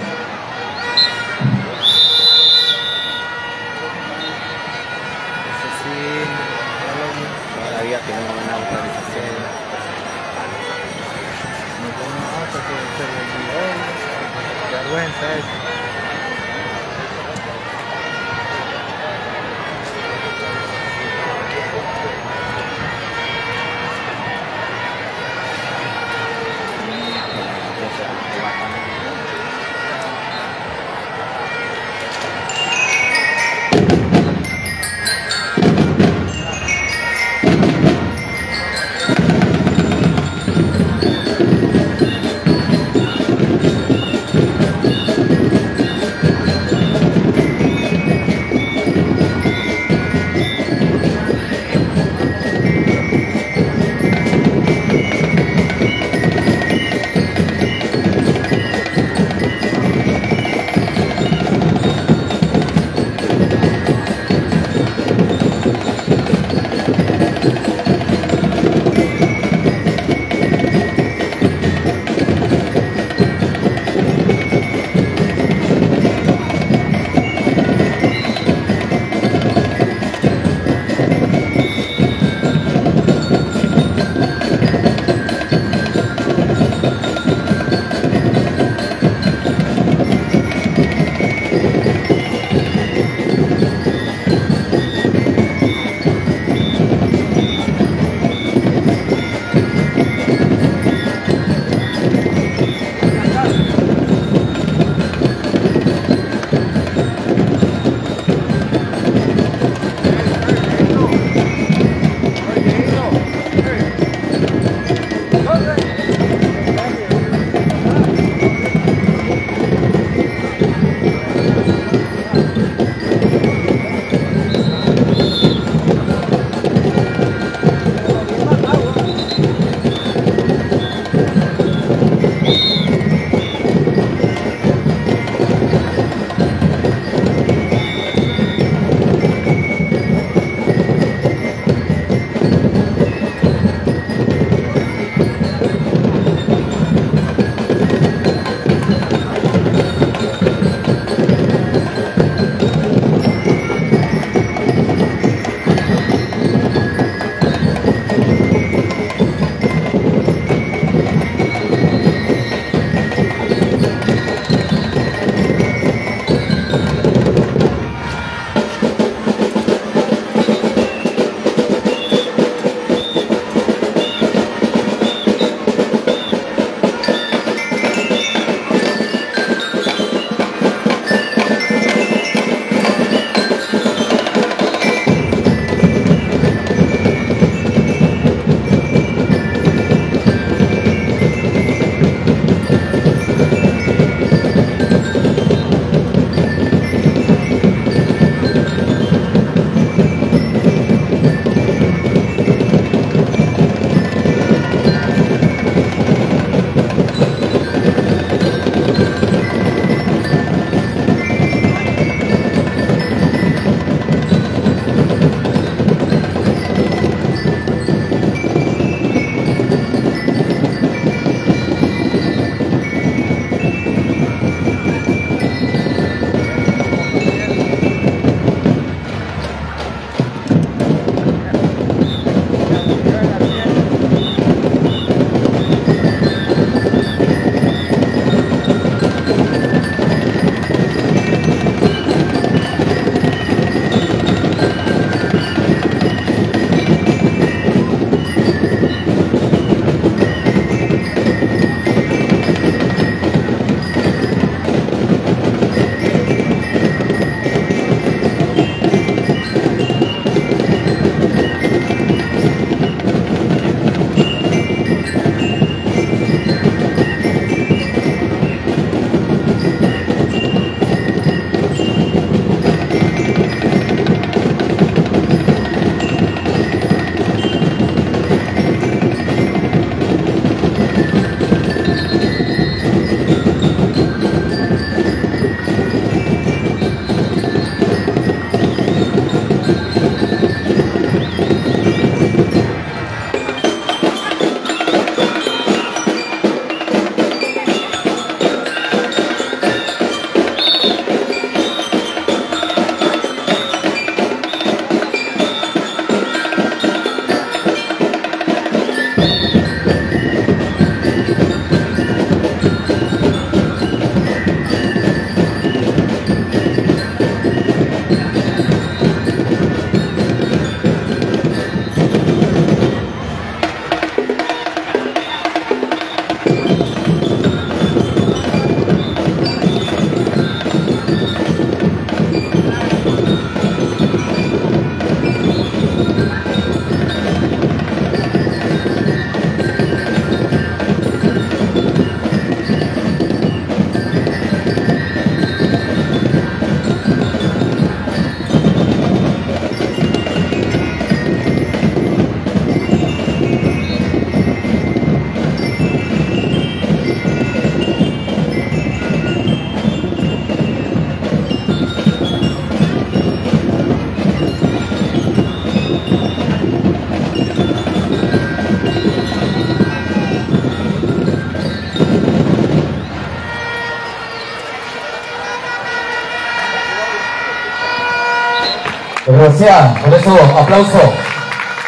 Gracias. Por eso, aplauso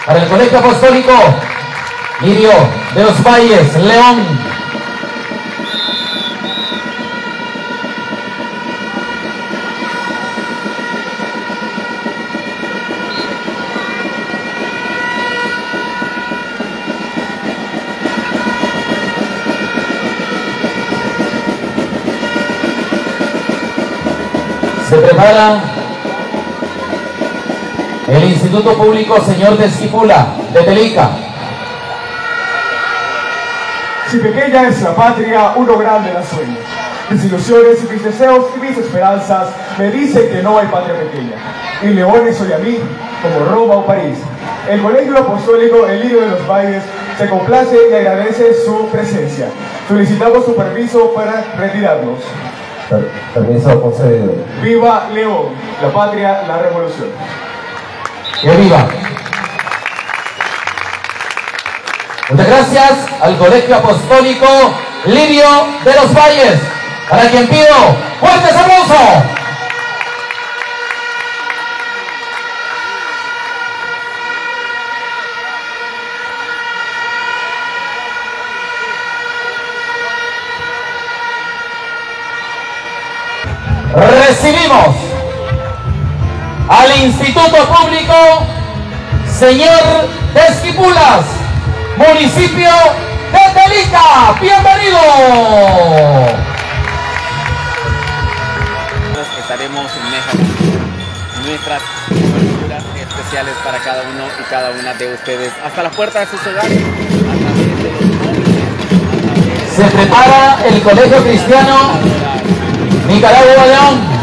para el Colegio Apostólico Lirio de los Valles, León. Se prepara el Instituto Público Señor de Esquipulas de Telica. Si pequeña es la patria, uno grande la sueña. Mis ilusiones y mis deseos y mis esperanzas me dicen que no hay patria pequeña. Y Leones soy a mí, como Roma o París. El Colegio Apostólico Lirio de los Valles se complace y agradece su presencia. Solicitamos su permiso para retirarnos. Permiso concedido. Viva León, la patria, la revolución. ¡Que viva! Muchas gracias al Colegio Apostólico Lirio de los Valles, para quien pido fuertes aplausos. Recibimos al Instituto Público Señor de Esquipulas, municipio de Telica. ¡Bienvenido! Estaremos en nuestras coberturas especiales para cada uno y cada una de ustedes. Hasta la puerta de sus hogares. Se prepara el Colegio Cristiano Nicaragua, León.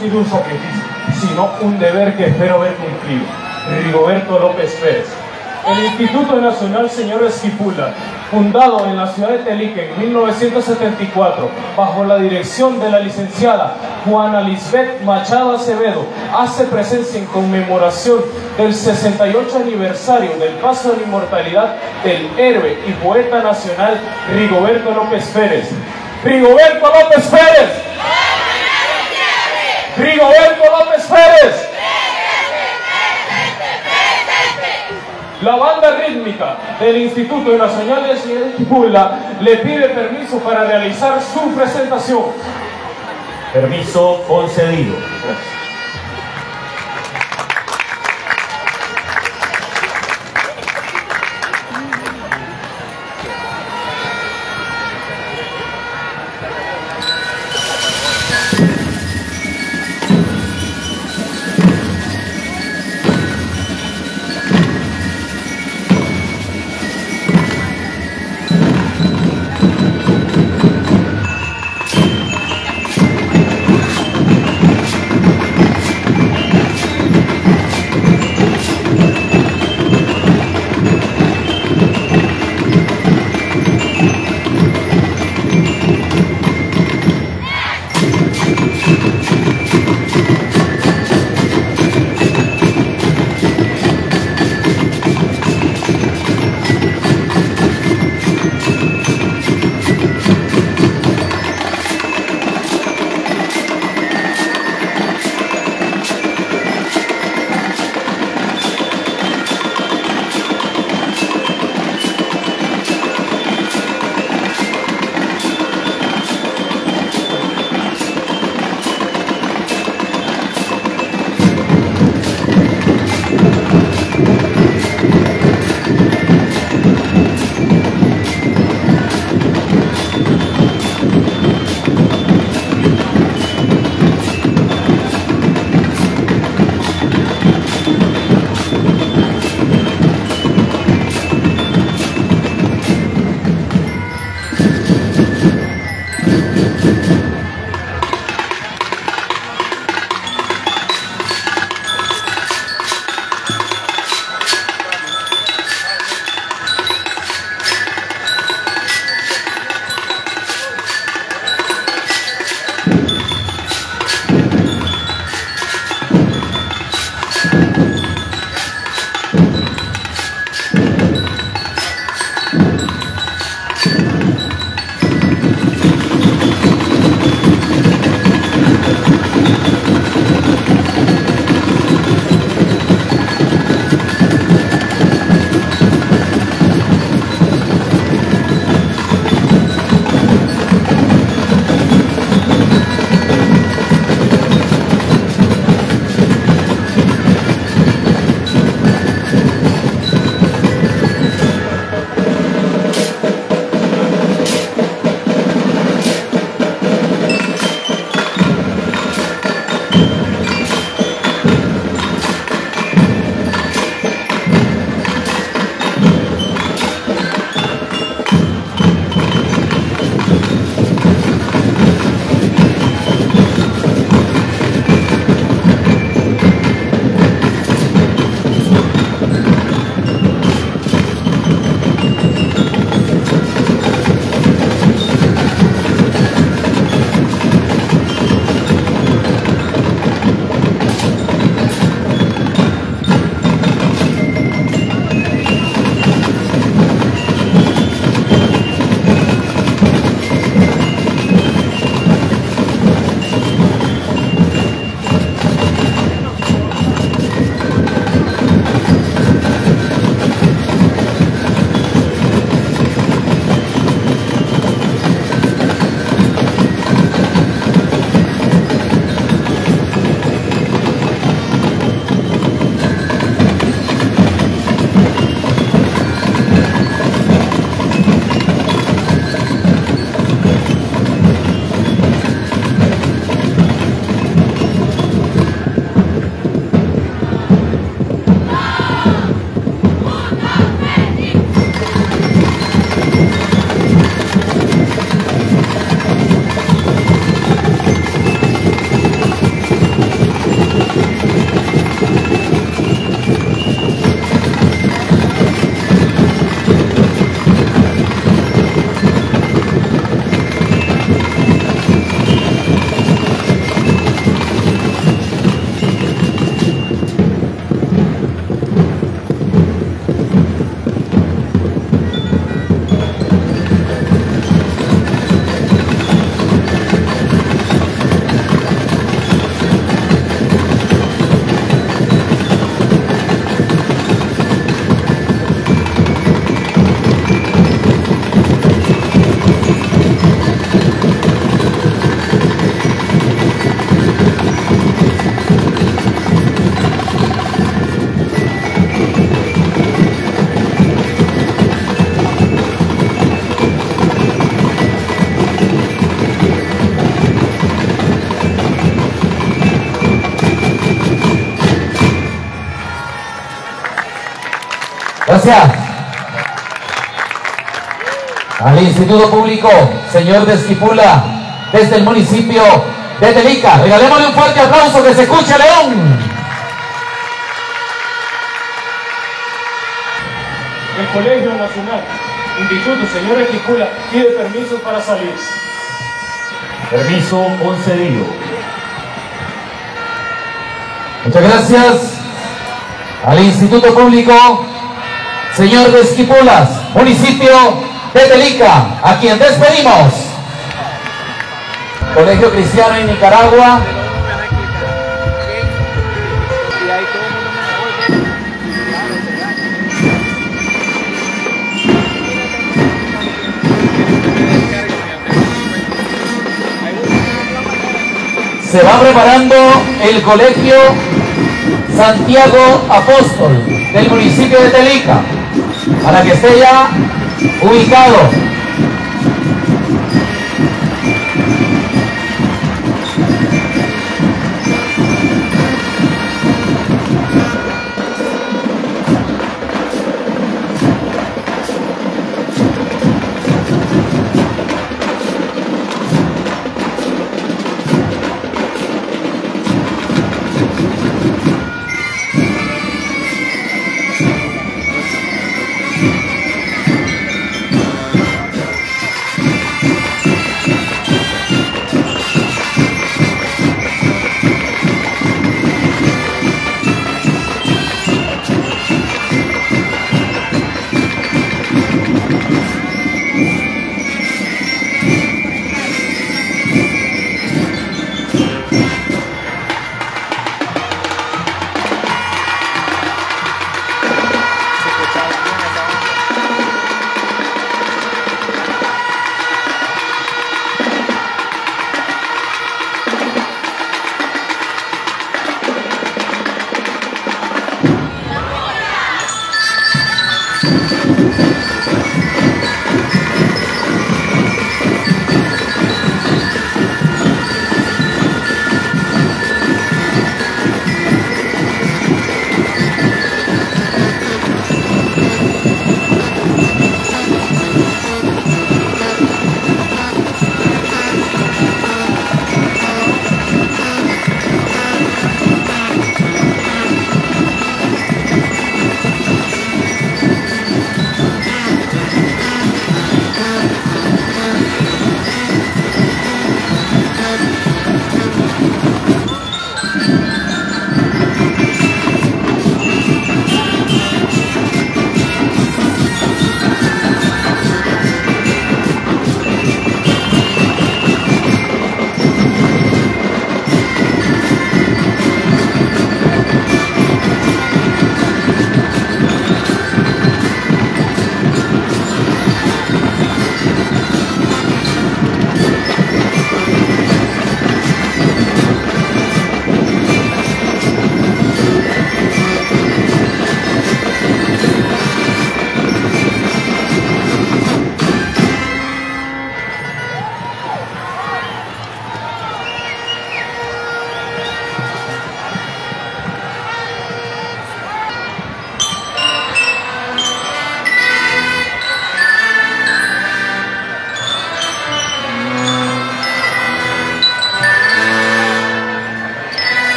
Sido un sacrificio, sino un deber que espero ver cumplido. Rigoberto López Pérez. El Instituto Nacional Señor Esquipulas, fundado en la ciudad de Telica en 1974, bajo la dirección de la licenciada Juana Lisbeth Machado Acevedo, hace presencia en conmemoración del 68 aniversario del paso de la inmortalidad del héroe y poeta nacional Rigoberto López Pérez. ¡Rigoberto López Pérez! ¡Rigoberto López Pérez! La banda rítmica del Instituto Nacional de Occidente de Esquipulas le pide permiso para realizar su presentación. Permiso concedido. Gracias. gracias. Al Instituto Público Señor de Esquipula, desde el municipio de Telica. Regalémosle un fuerte aplauso, que se escuche León. El Colegio Nacional Instituto Señor de Esquipula pide permiso para salir. Permiso concedido. Muchas gracias al Instituto Público Señor de Esquipulas, municipio de Telica, a quien despedimos. Colegio Cristiano en Nicaragua. Se va preparando el Colegio Santiago Apóstol del municipio de Telica para que esté ya ubicado.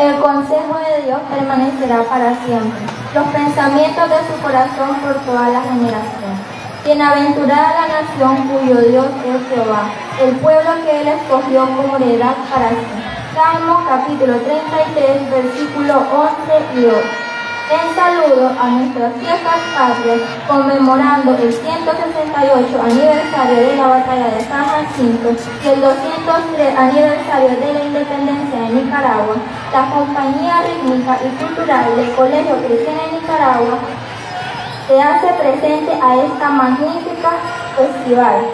El consejo de Dios permanecerá para siempre, los pensamientos de su corazón por toda la generación. Bienaventurada la nación cuyo Dios es Jehová, el pueblo que él escogió como heredad para sí. Salmo capítulo 33, versículo 11 y 12. En saludo a nuestras fiestas patrias, conmemorando el 168 aniversario de la batalla de San Jacinto y el 203 aniversario de la independencia de Nicaragua, la compañía rítmica y cultural del Colegio Cristiano en Nicaragua se hace presente a esta magnífica festival,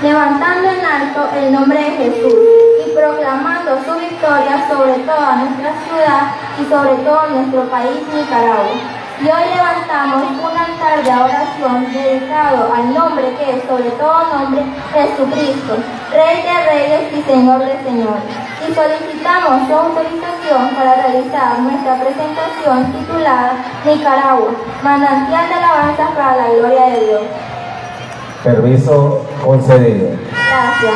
levantando en alto el nombre de Jesús y proclamando su victoria sobre toda nuestra ciudad y sobre todo nuestro país Nicaragua. Y hoy levantamos un altar de oración dedicado al nombre que es sobre todo nombre, Jesucristo, Rey de Reyes y Señor de Señores. Y solicitamos su autorización para realizar nuestra presentación titulada Nicaragua, manantial de alabanzas para la gloria de Dios. Permiso concedido. Gracias.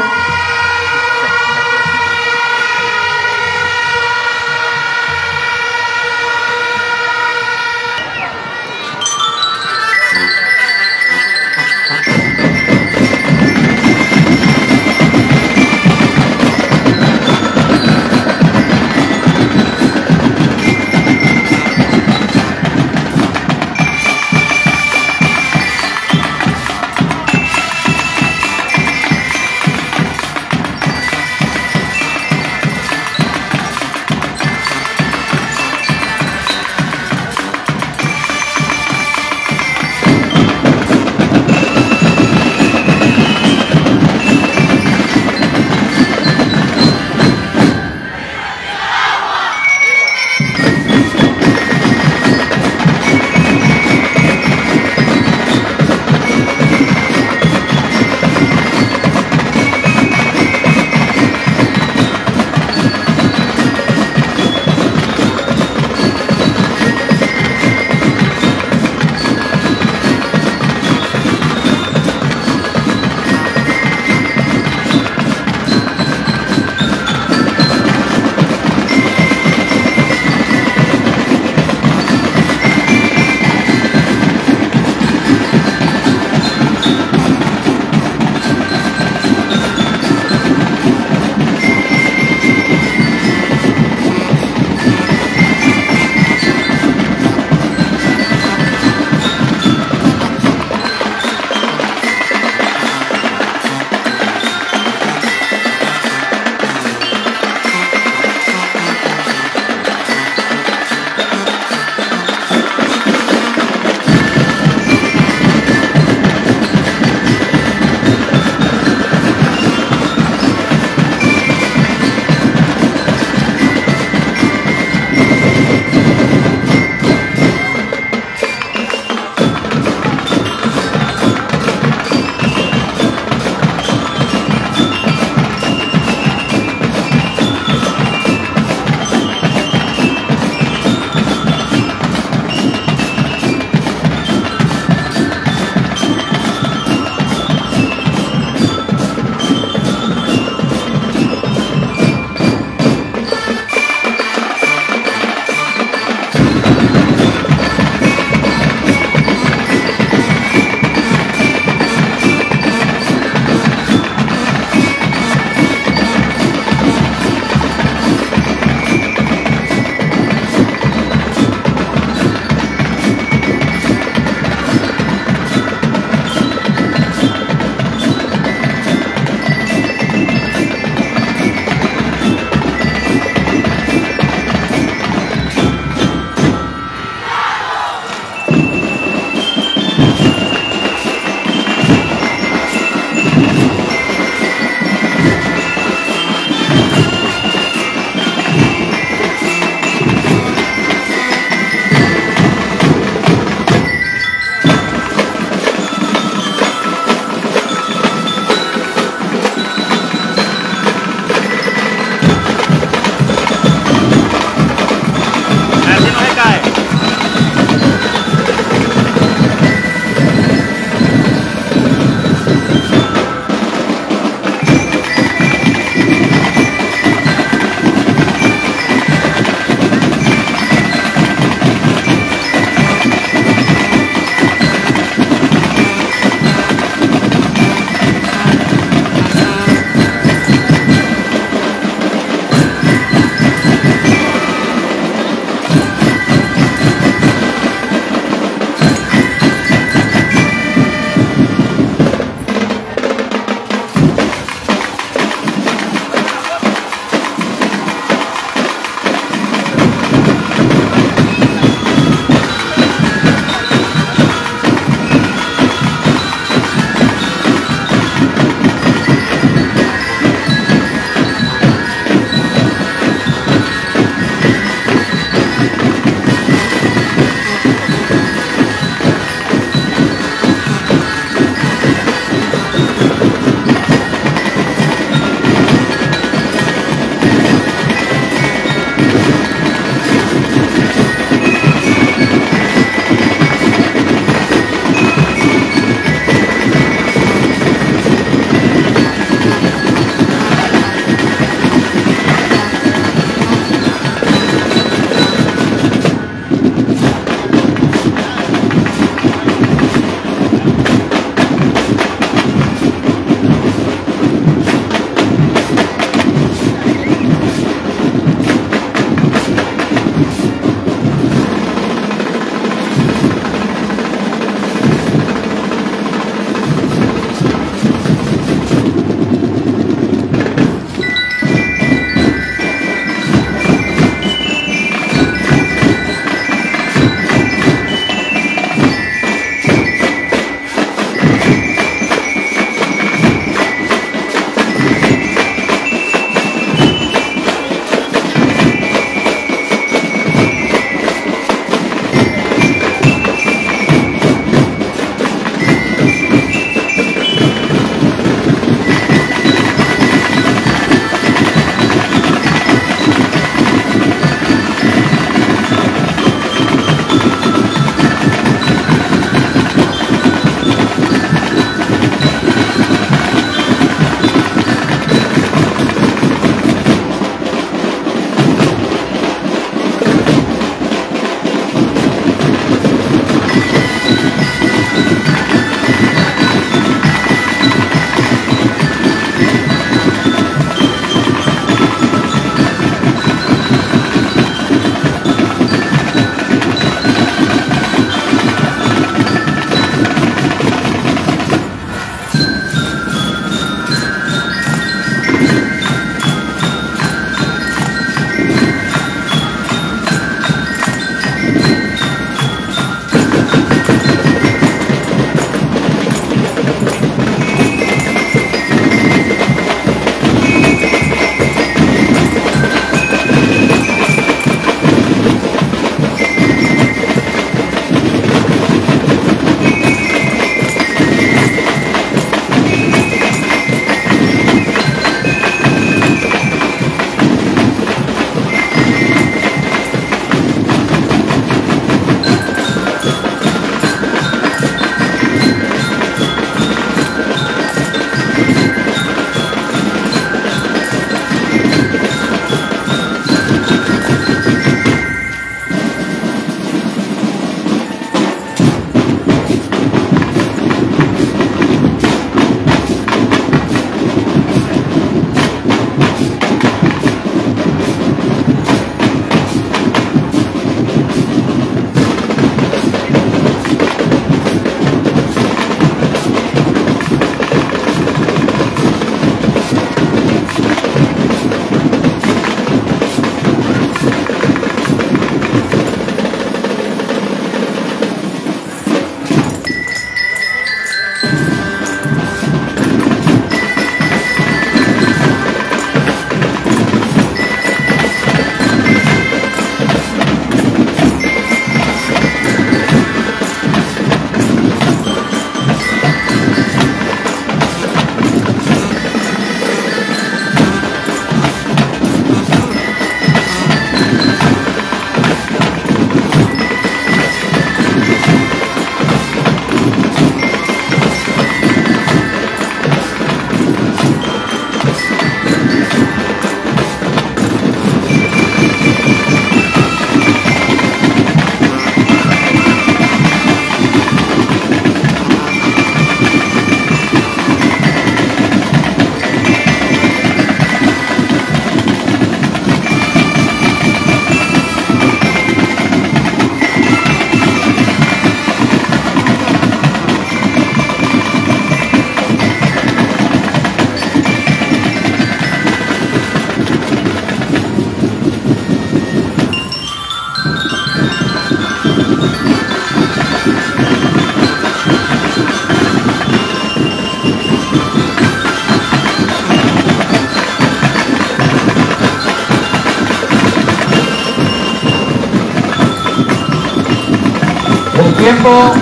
tiempo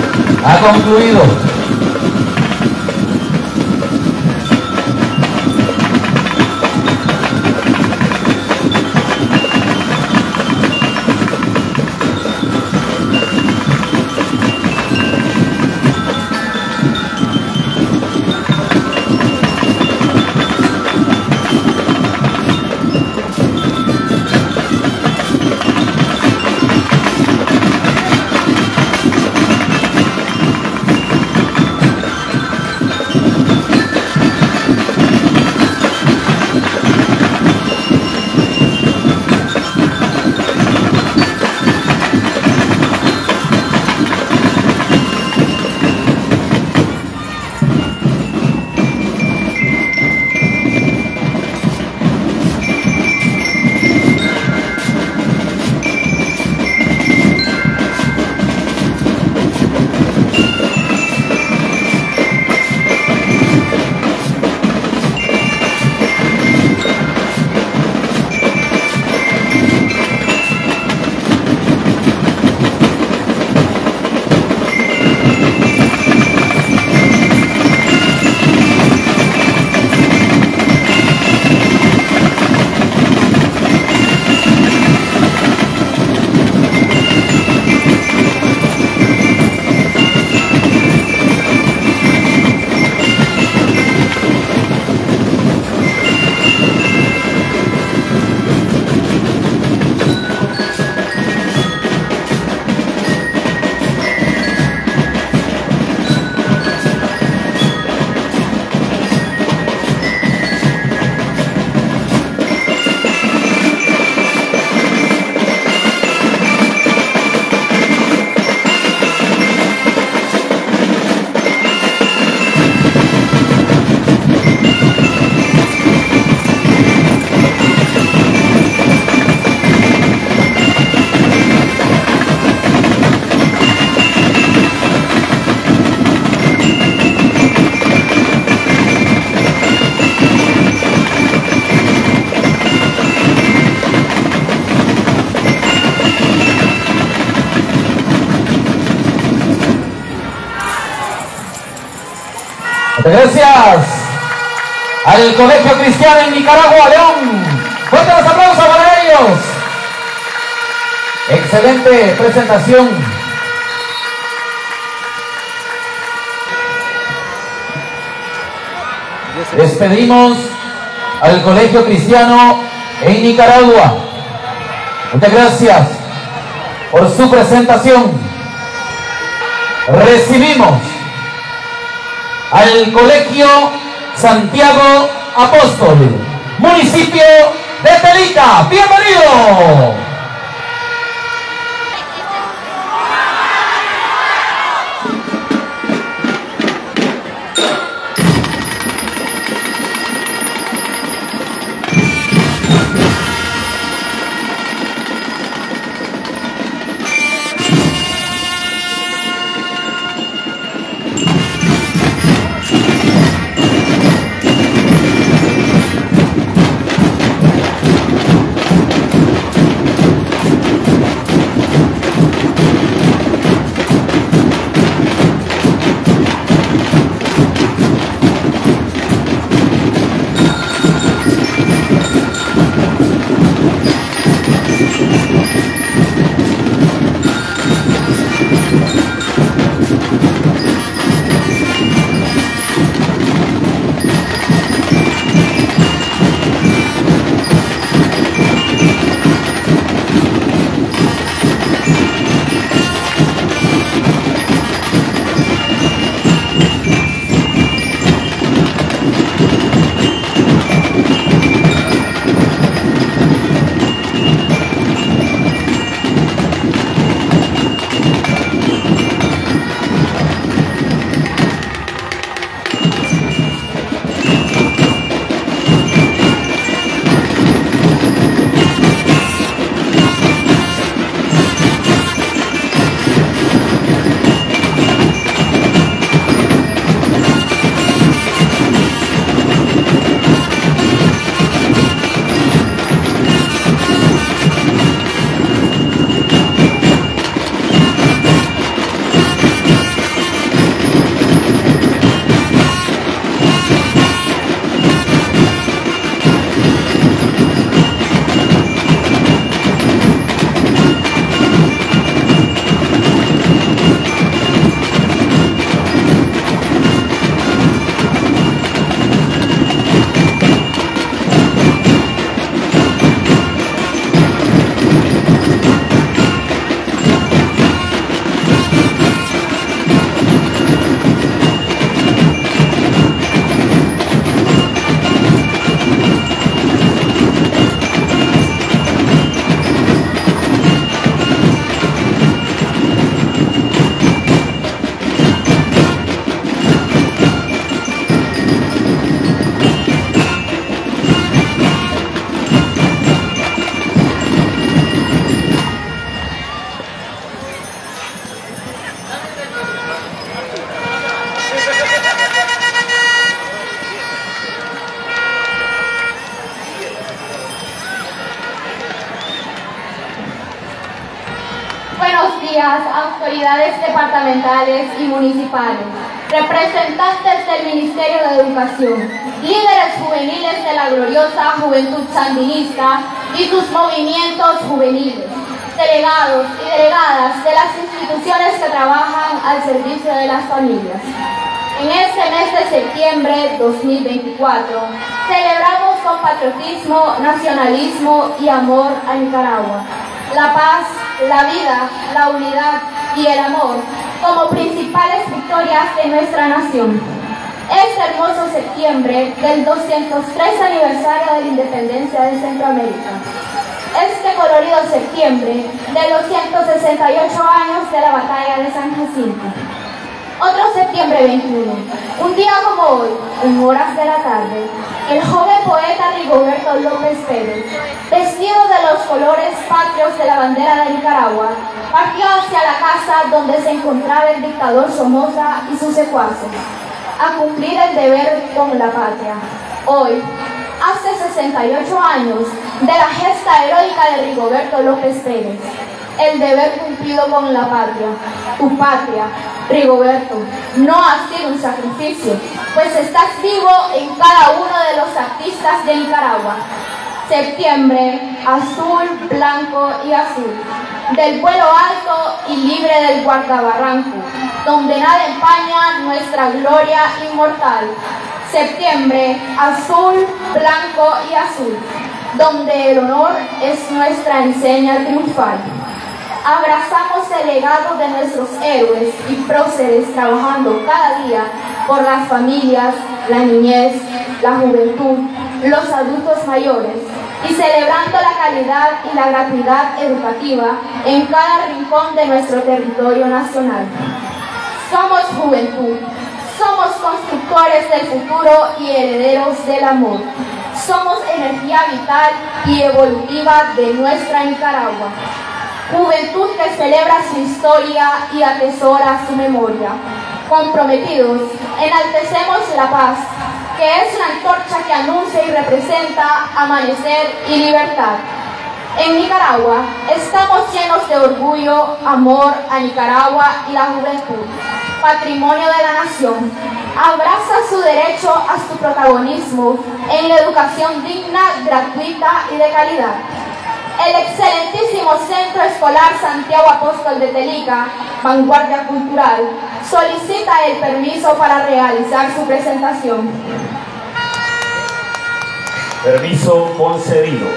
ha concluido. Gracias al Colegio Cristiano en Nicaragua, León. Fuerte los aplausos para ellos. Excelente presentación. Despedimos al Colegio Cristiano en Nicaragua. Muchas gracias por su presentación. Recibimos al Colegio Santiago Apóstol, municipio de Telita. ¡Bienvenido! departamentales y municipales, representantes del Ministerio de Educación, líderes juveniles de la gloriosa Juventud Sandinista y sus movimientos juveniles, delegados y delegadas de las instituciones que trabajan al servicio de las familias. En este mes de septiembre 2024, celebramos con patriotismo, nacionalismo y amor a Nicaragua, la paz, la vida, la unidad y el amor como principales victorias de nuestra nación. Este hermoso septiembre del 203 aniversario de la independencia de Centroamérica. Este colorido septiembre de los 168 años de la batalla de San Jacinto. Otro septiembre 21, un día como hoy, en horas de la tarde, el joven poeta Rigoberto López Pérez, vestido de los colores patrios de la bandera de Nicaragua, partió hacia la casa donde se encontraba el dictador Somoza y sus secuaces, a cumplir el deber con la patria. Hoy, hace 68 años de la gesta heroica de Rigoberto López Pérez, el deber cumplido con la patria. Tu patria, Rigoberto, no ha sido un sacrificio, pues estás vivo en cada uno de los artistas de Nicaragua. Septiembre, azul, blanco y azul, del vuelo alto y libre del Guardabarranco, donde nada empaña nuestra gloria inmortal. Septiembre, azul, blanco y azul, donde el honor es nuestra enseña triunfal. Abrazamos el legado de nuestros héroes y próceres trabajando cada día por las familias, la niñez, la juventud, los adultos mayores y celebrando la calidad y la gratuidad educativa en cada rincón de nuestro territorio nacional. Somos juventud, somos constructores del futuro y herederos del amor. Somos energía vital y evolutiva de nuestra Nicaragua. Juventud que celebra su historia y atesora su memoria. Comprometidos, enaltecemos la paz, que es la antorcha que anuncia y representa amanecer y libertad. En Nicaragua estamos llenos de orgullo, amor a Nicaragua y la juventud, patrimonio de la nación. Abraza su derecho a su protagonismo en la educación digna, gratuita y de calidad. El excelentísimo Centro Escolar Santiago Apóstol de Telica, Vanguardia Cultural, solicita el permiso para realizar su presentación. Permiso concedido.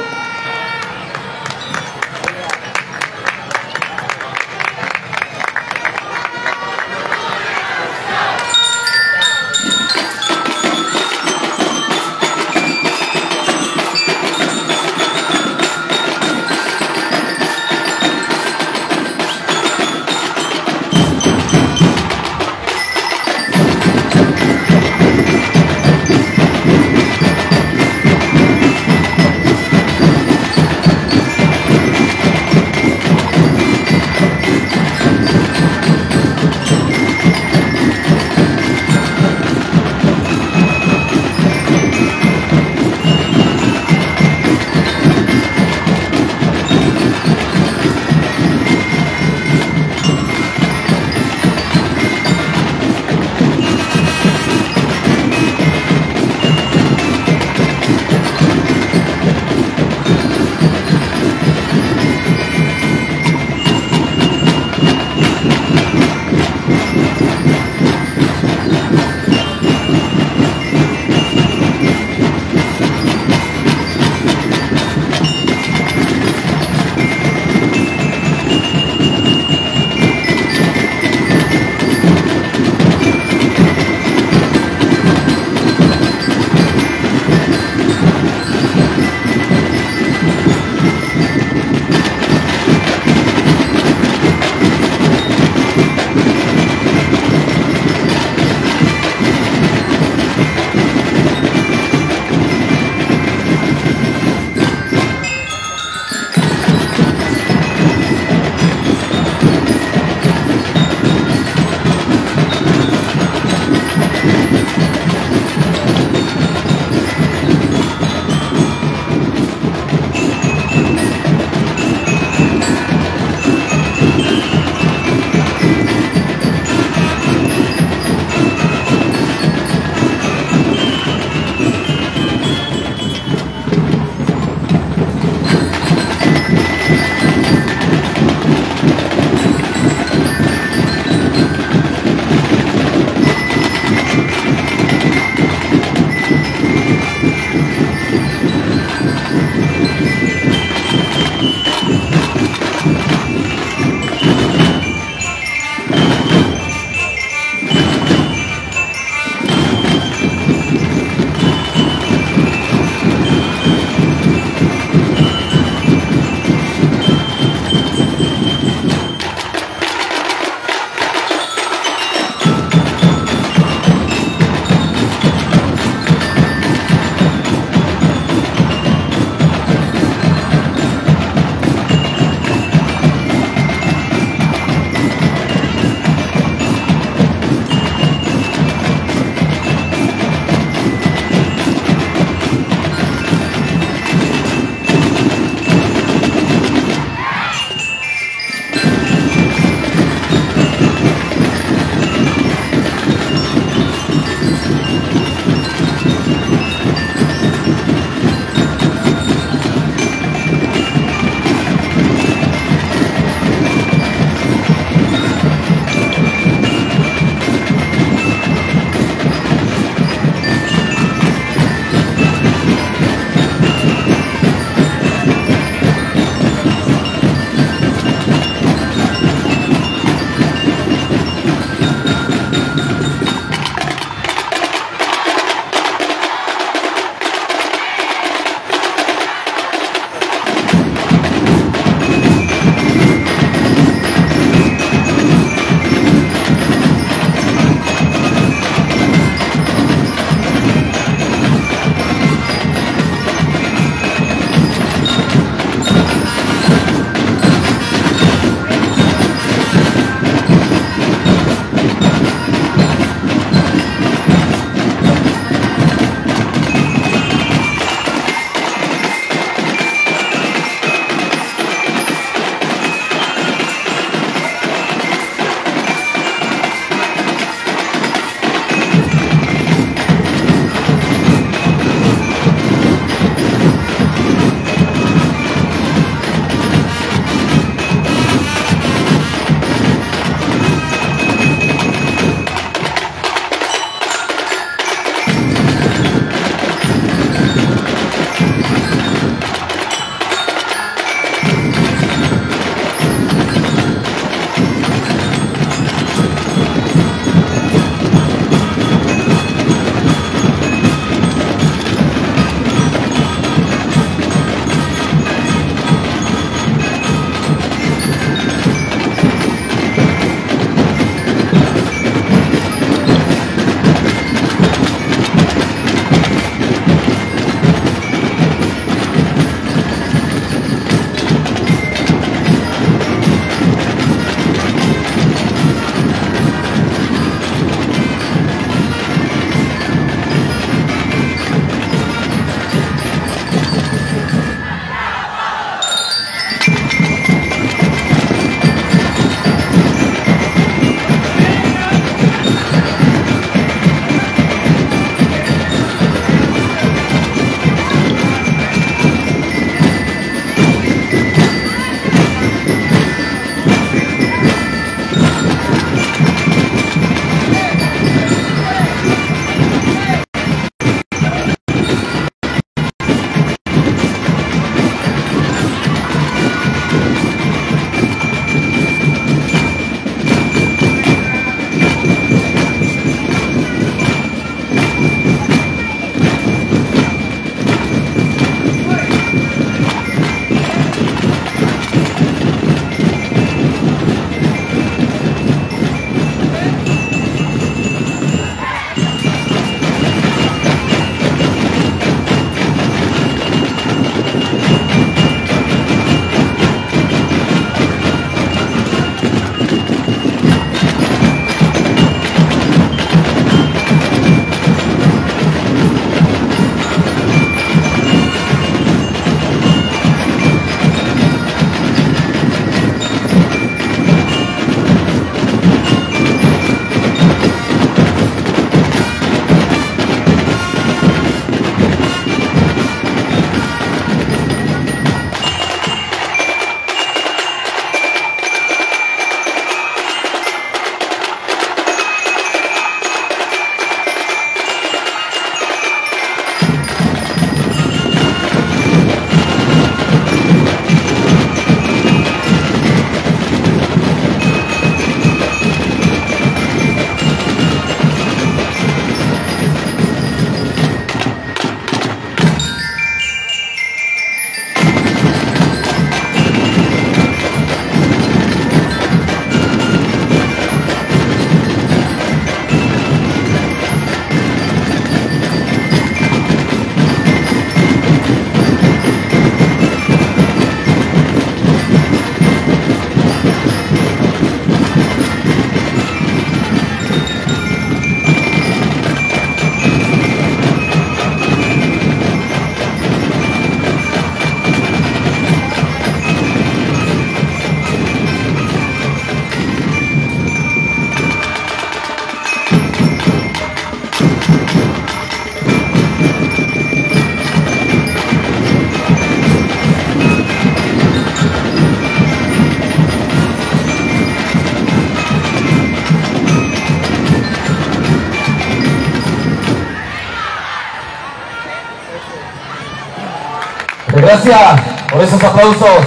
Gracias por esos aplausos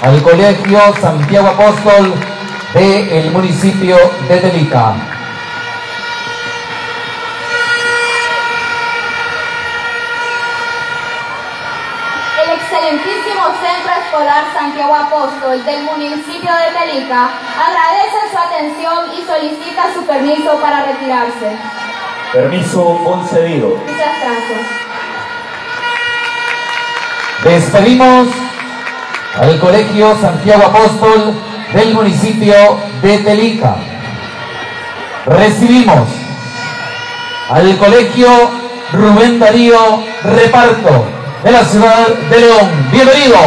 al Colegio Santiago Apóstol del municipio de Telica. El excelentísimo Centro Escolar Santiago Apóstol del municipio de Telica agradece su atención y solicita su permiso para retirarse. Permiso concedido. Muchas gracias. Despedimos al Colegio Santiago Apóstol del municipio de Telica. Recibimos al Colegio Rubén Darío Reparto de la ciudad de León. ¡Bienvenido!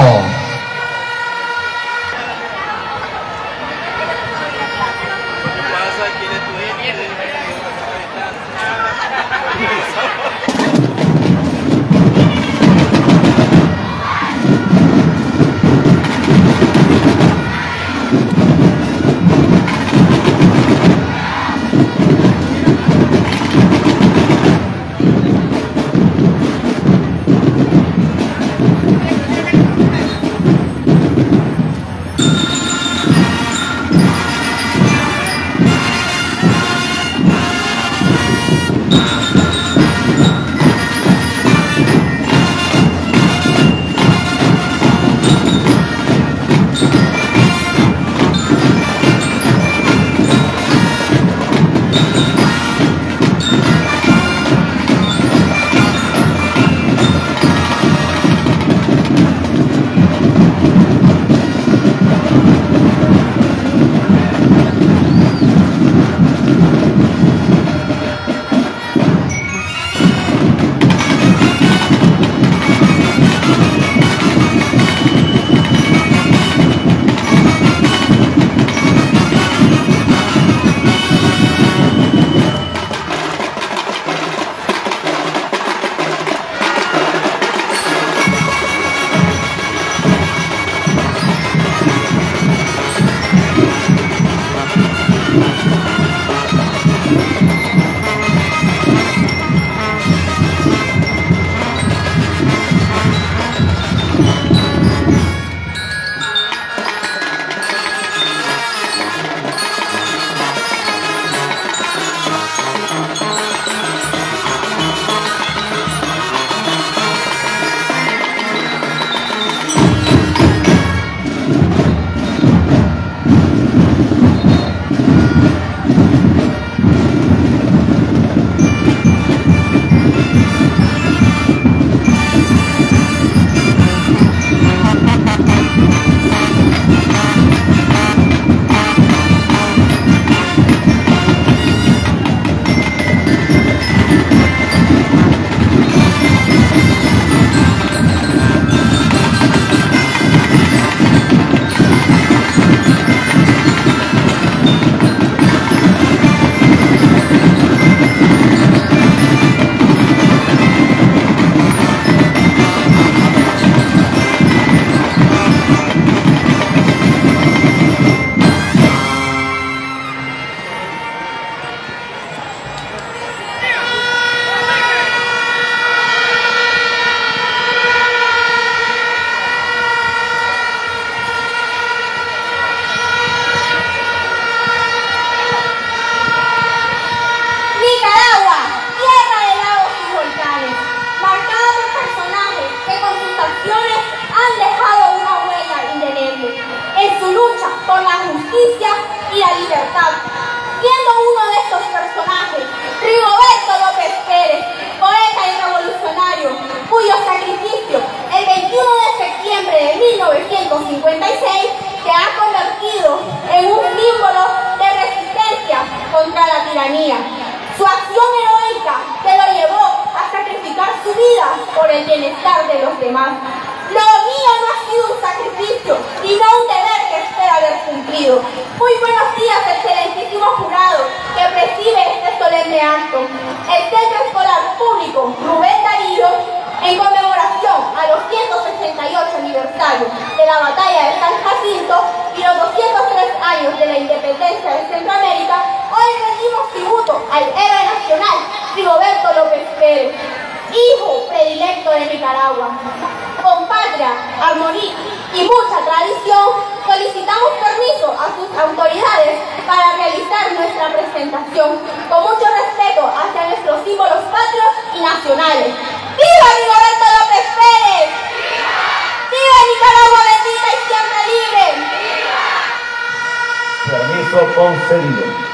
Rigoberto López Pérez. hijo predilecto de Nicaragua. Con patria, armonía y mucha tradición, solicitamos permiso a sus autoridades para realizar nuestra presentación con mucho respeto hacia nuestros símbolos patrios y nacionales. ¡Viva Rigoberto López Pérez! ¡Viva! ¡Viva Nicaragua bendita y siempre libre! ¡Viva! Permiso concedido.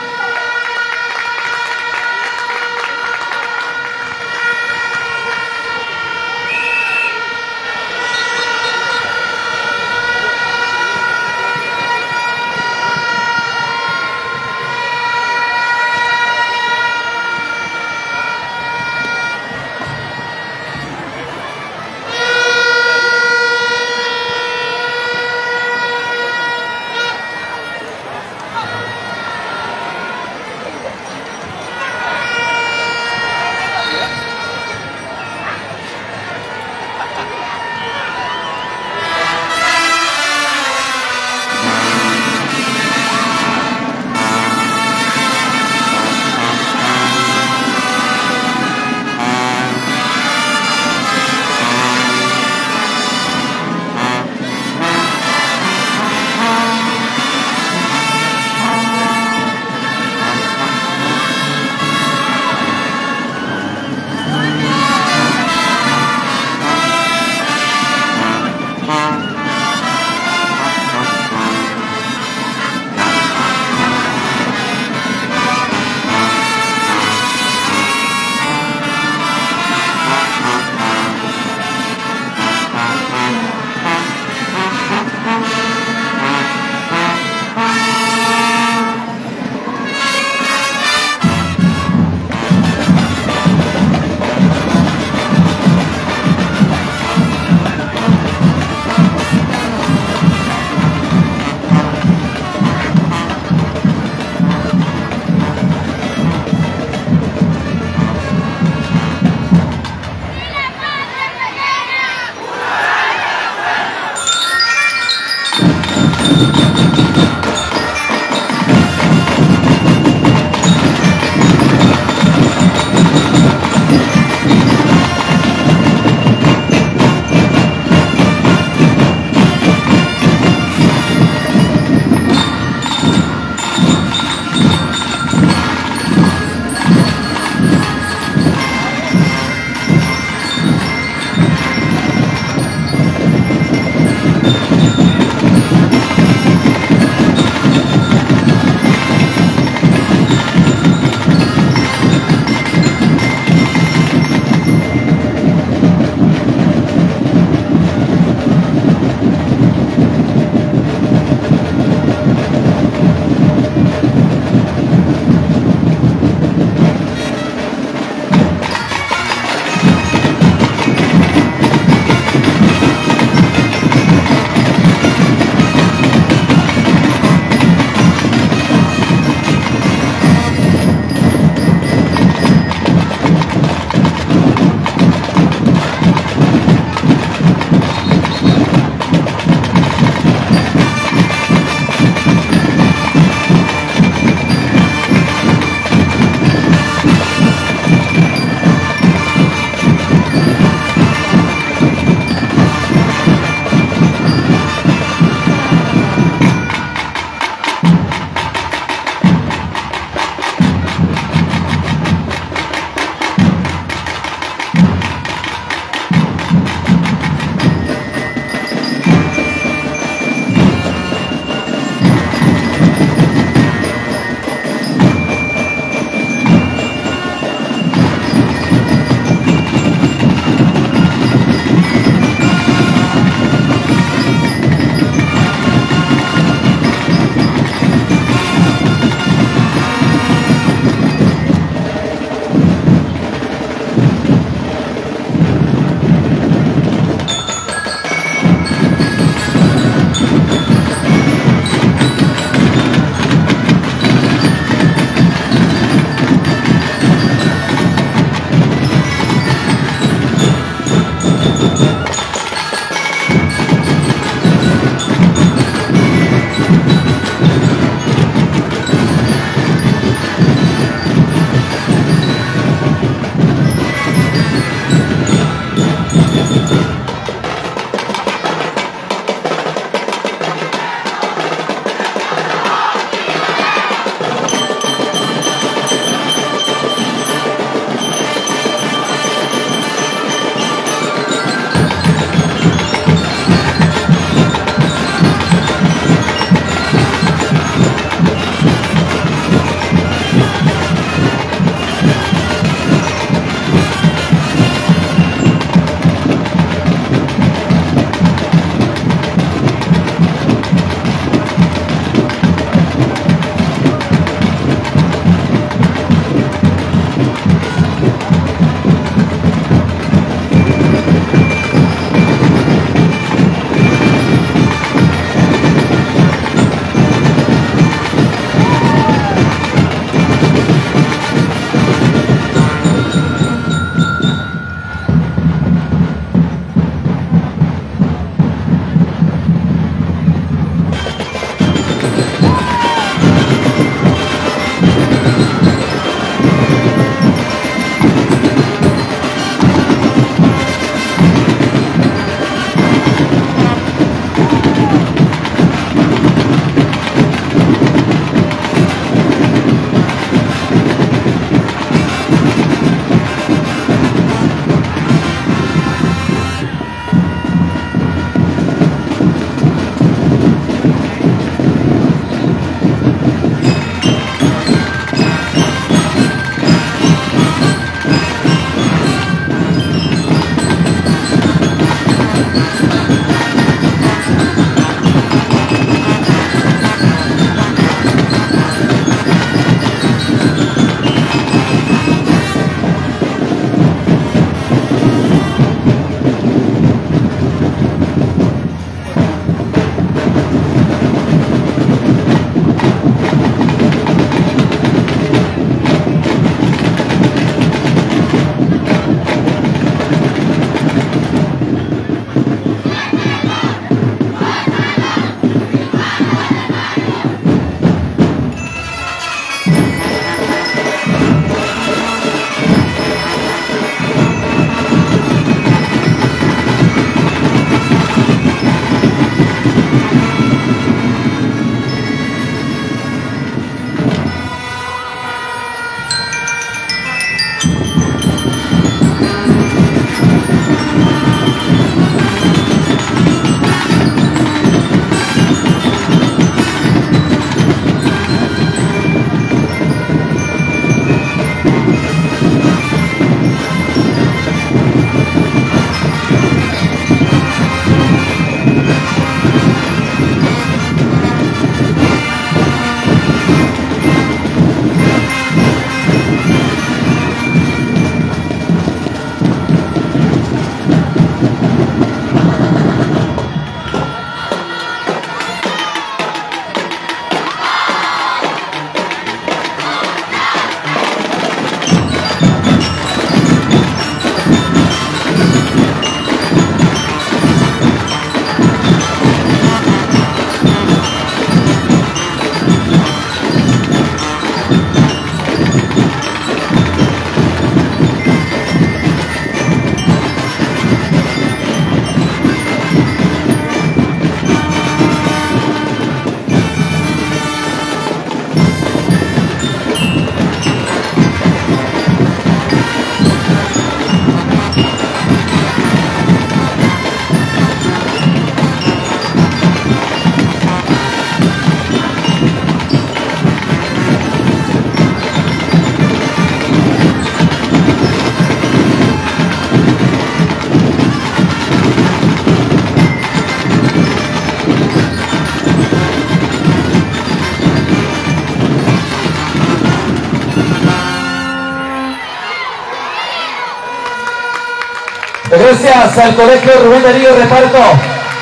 Gracias al Colegio Rubén Darío Reparto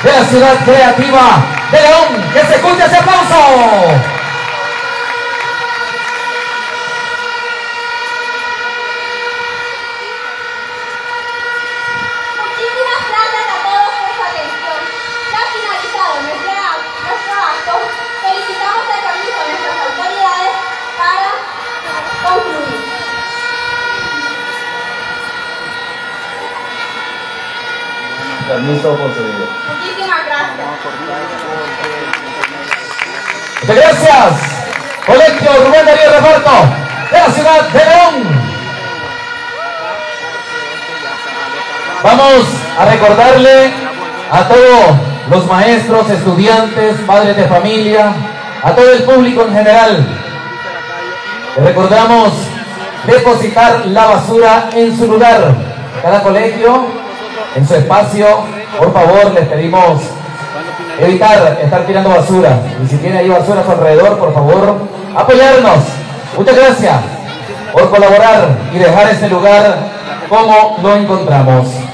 de la Ciudad Creativa de León. ¡Que se escuche ese aplauso! Permiso concedido. Muchísimas gracias. Gracias, Colegio Rubén Darío Reparto de la Ciudad de León. Vamos a recordarle a todos los maestros, estudiantes, madres de familia, a todo el público en general, le recordamos depositar la basura en su lugar. Cada colegio en su espacio, por favor, les pedimos evitar estar tirando basura. Y si tiene ahí basura a su alrededor, por favor, apoyarnos. Muchas gracias por colaborar y dejar este lugar como lo encontramos.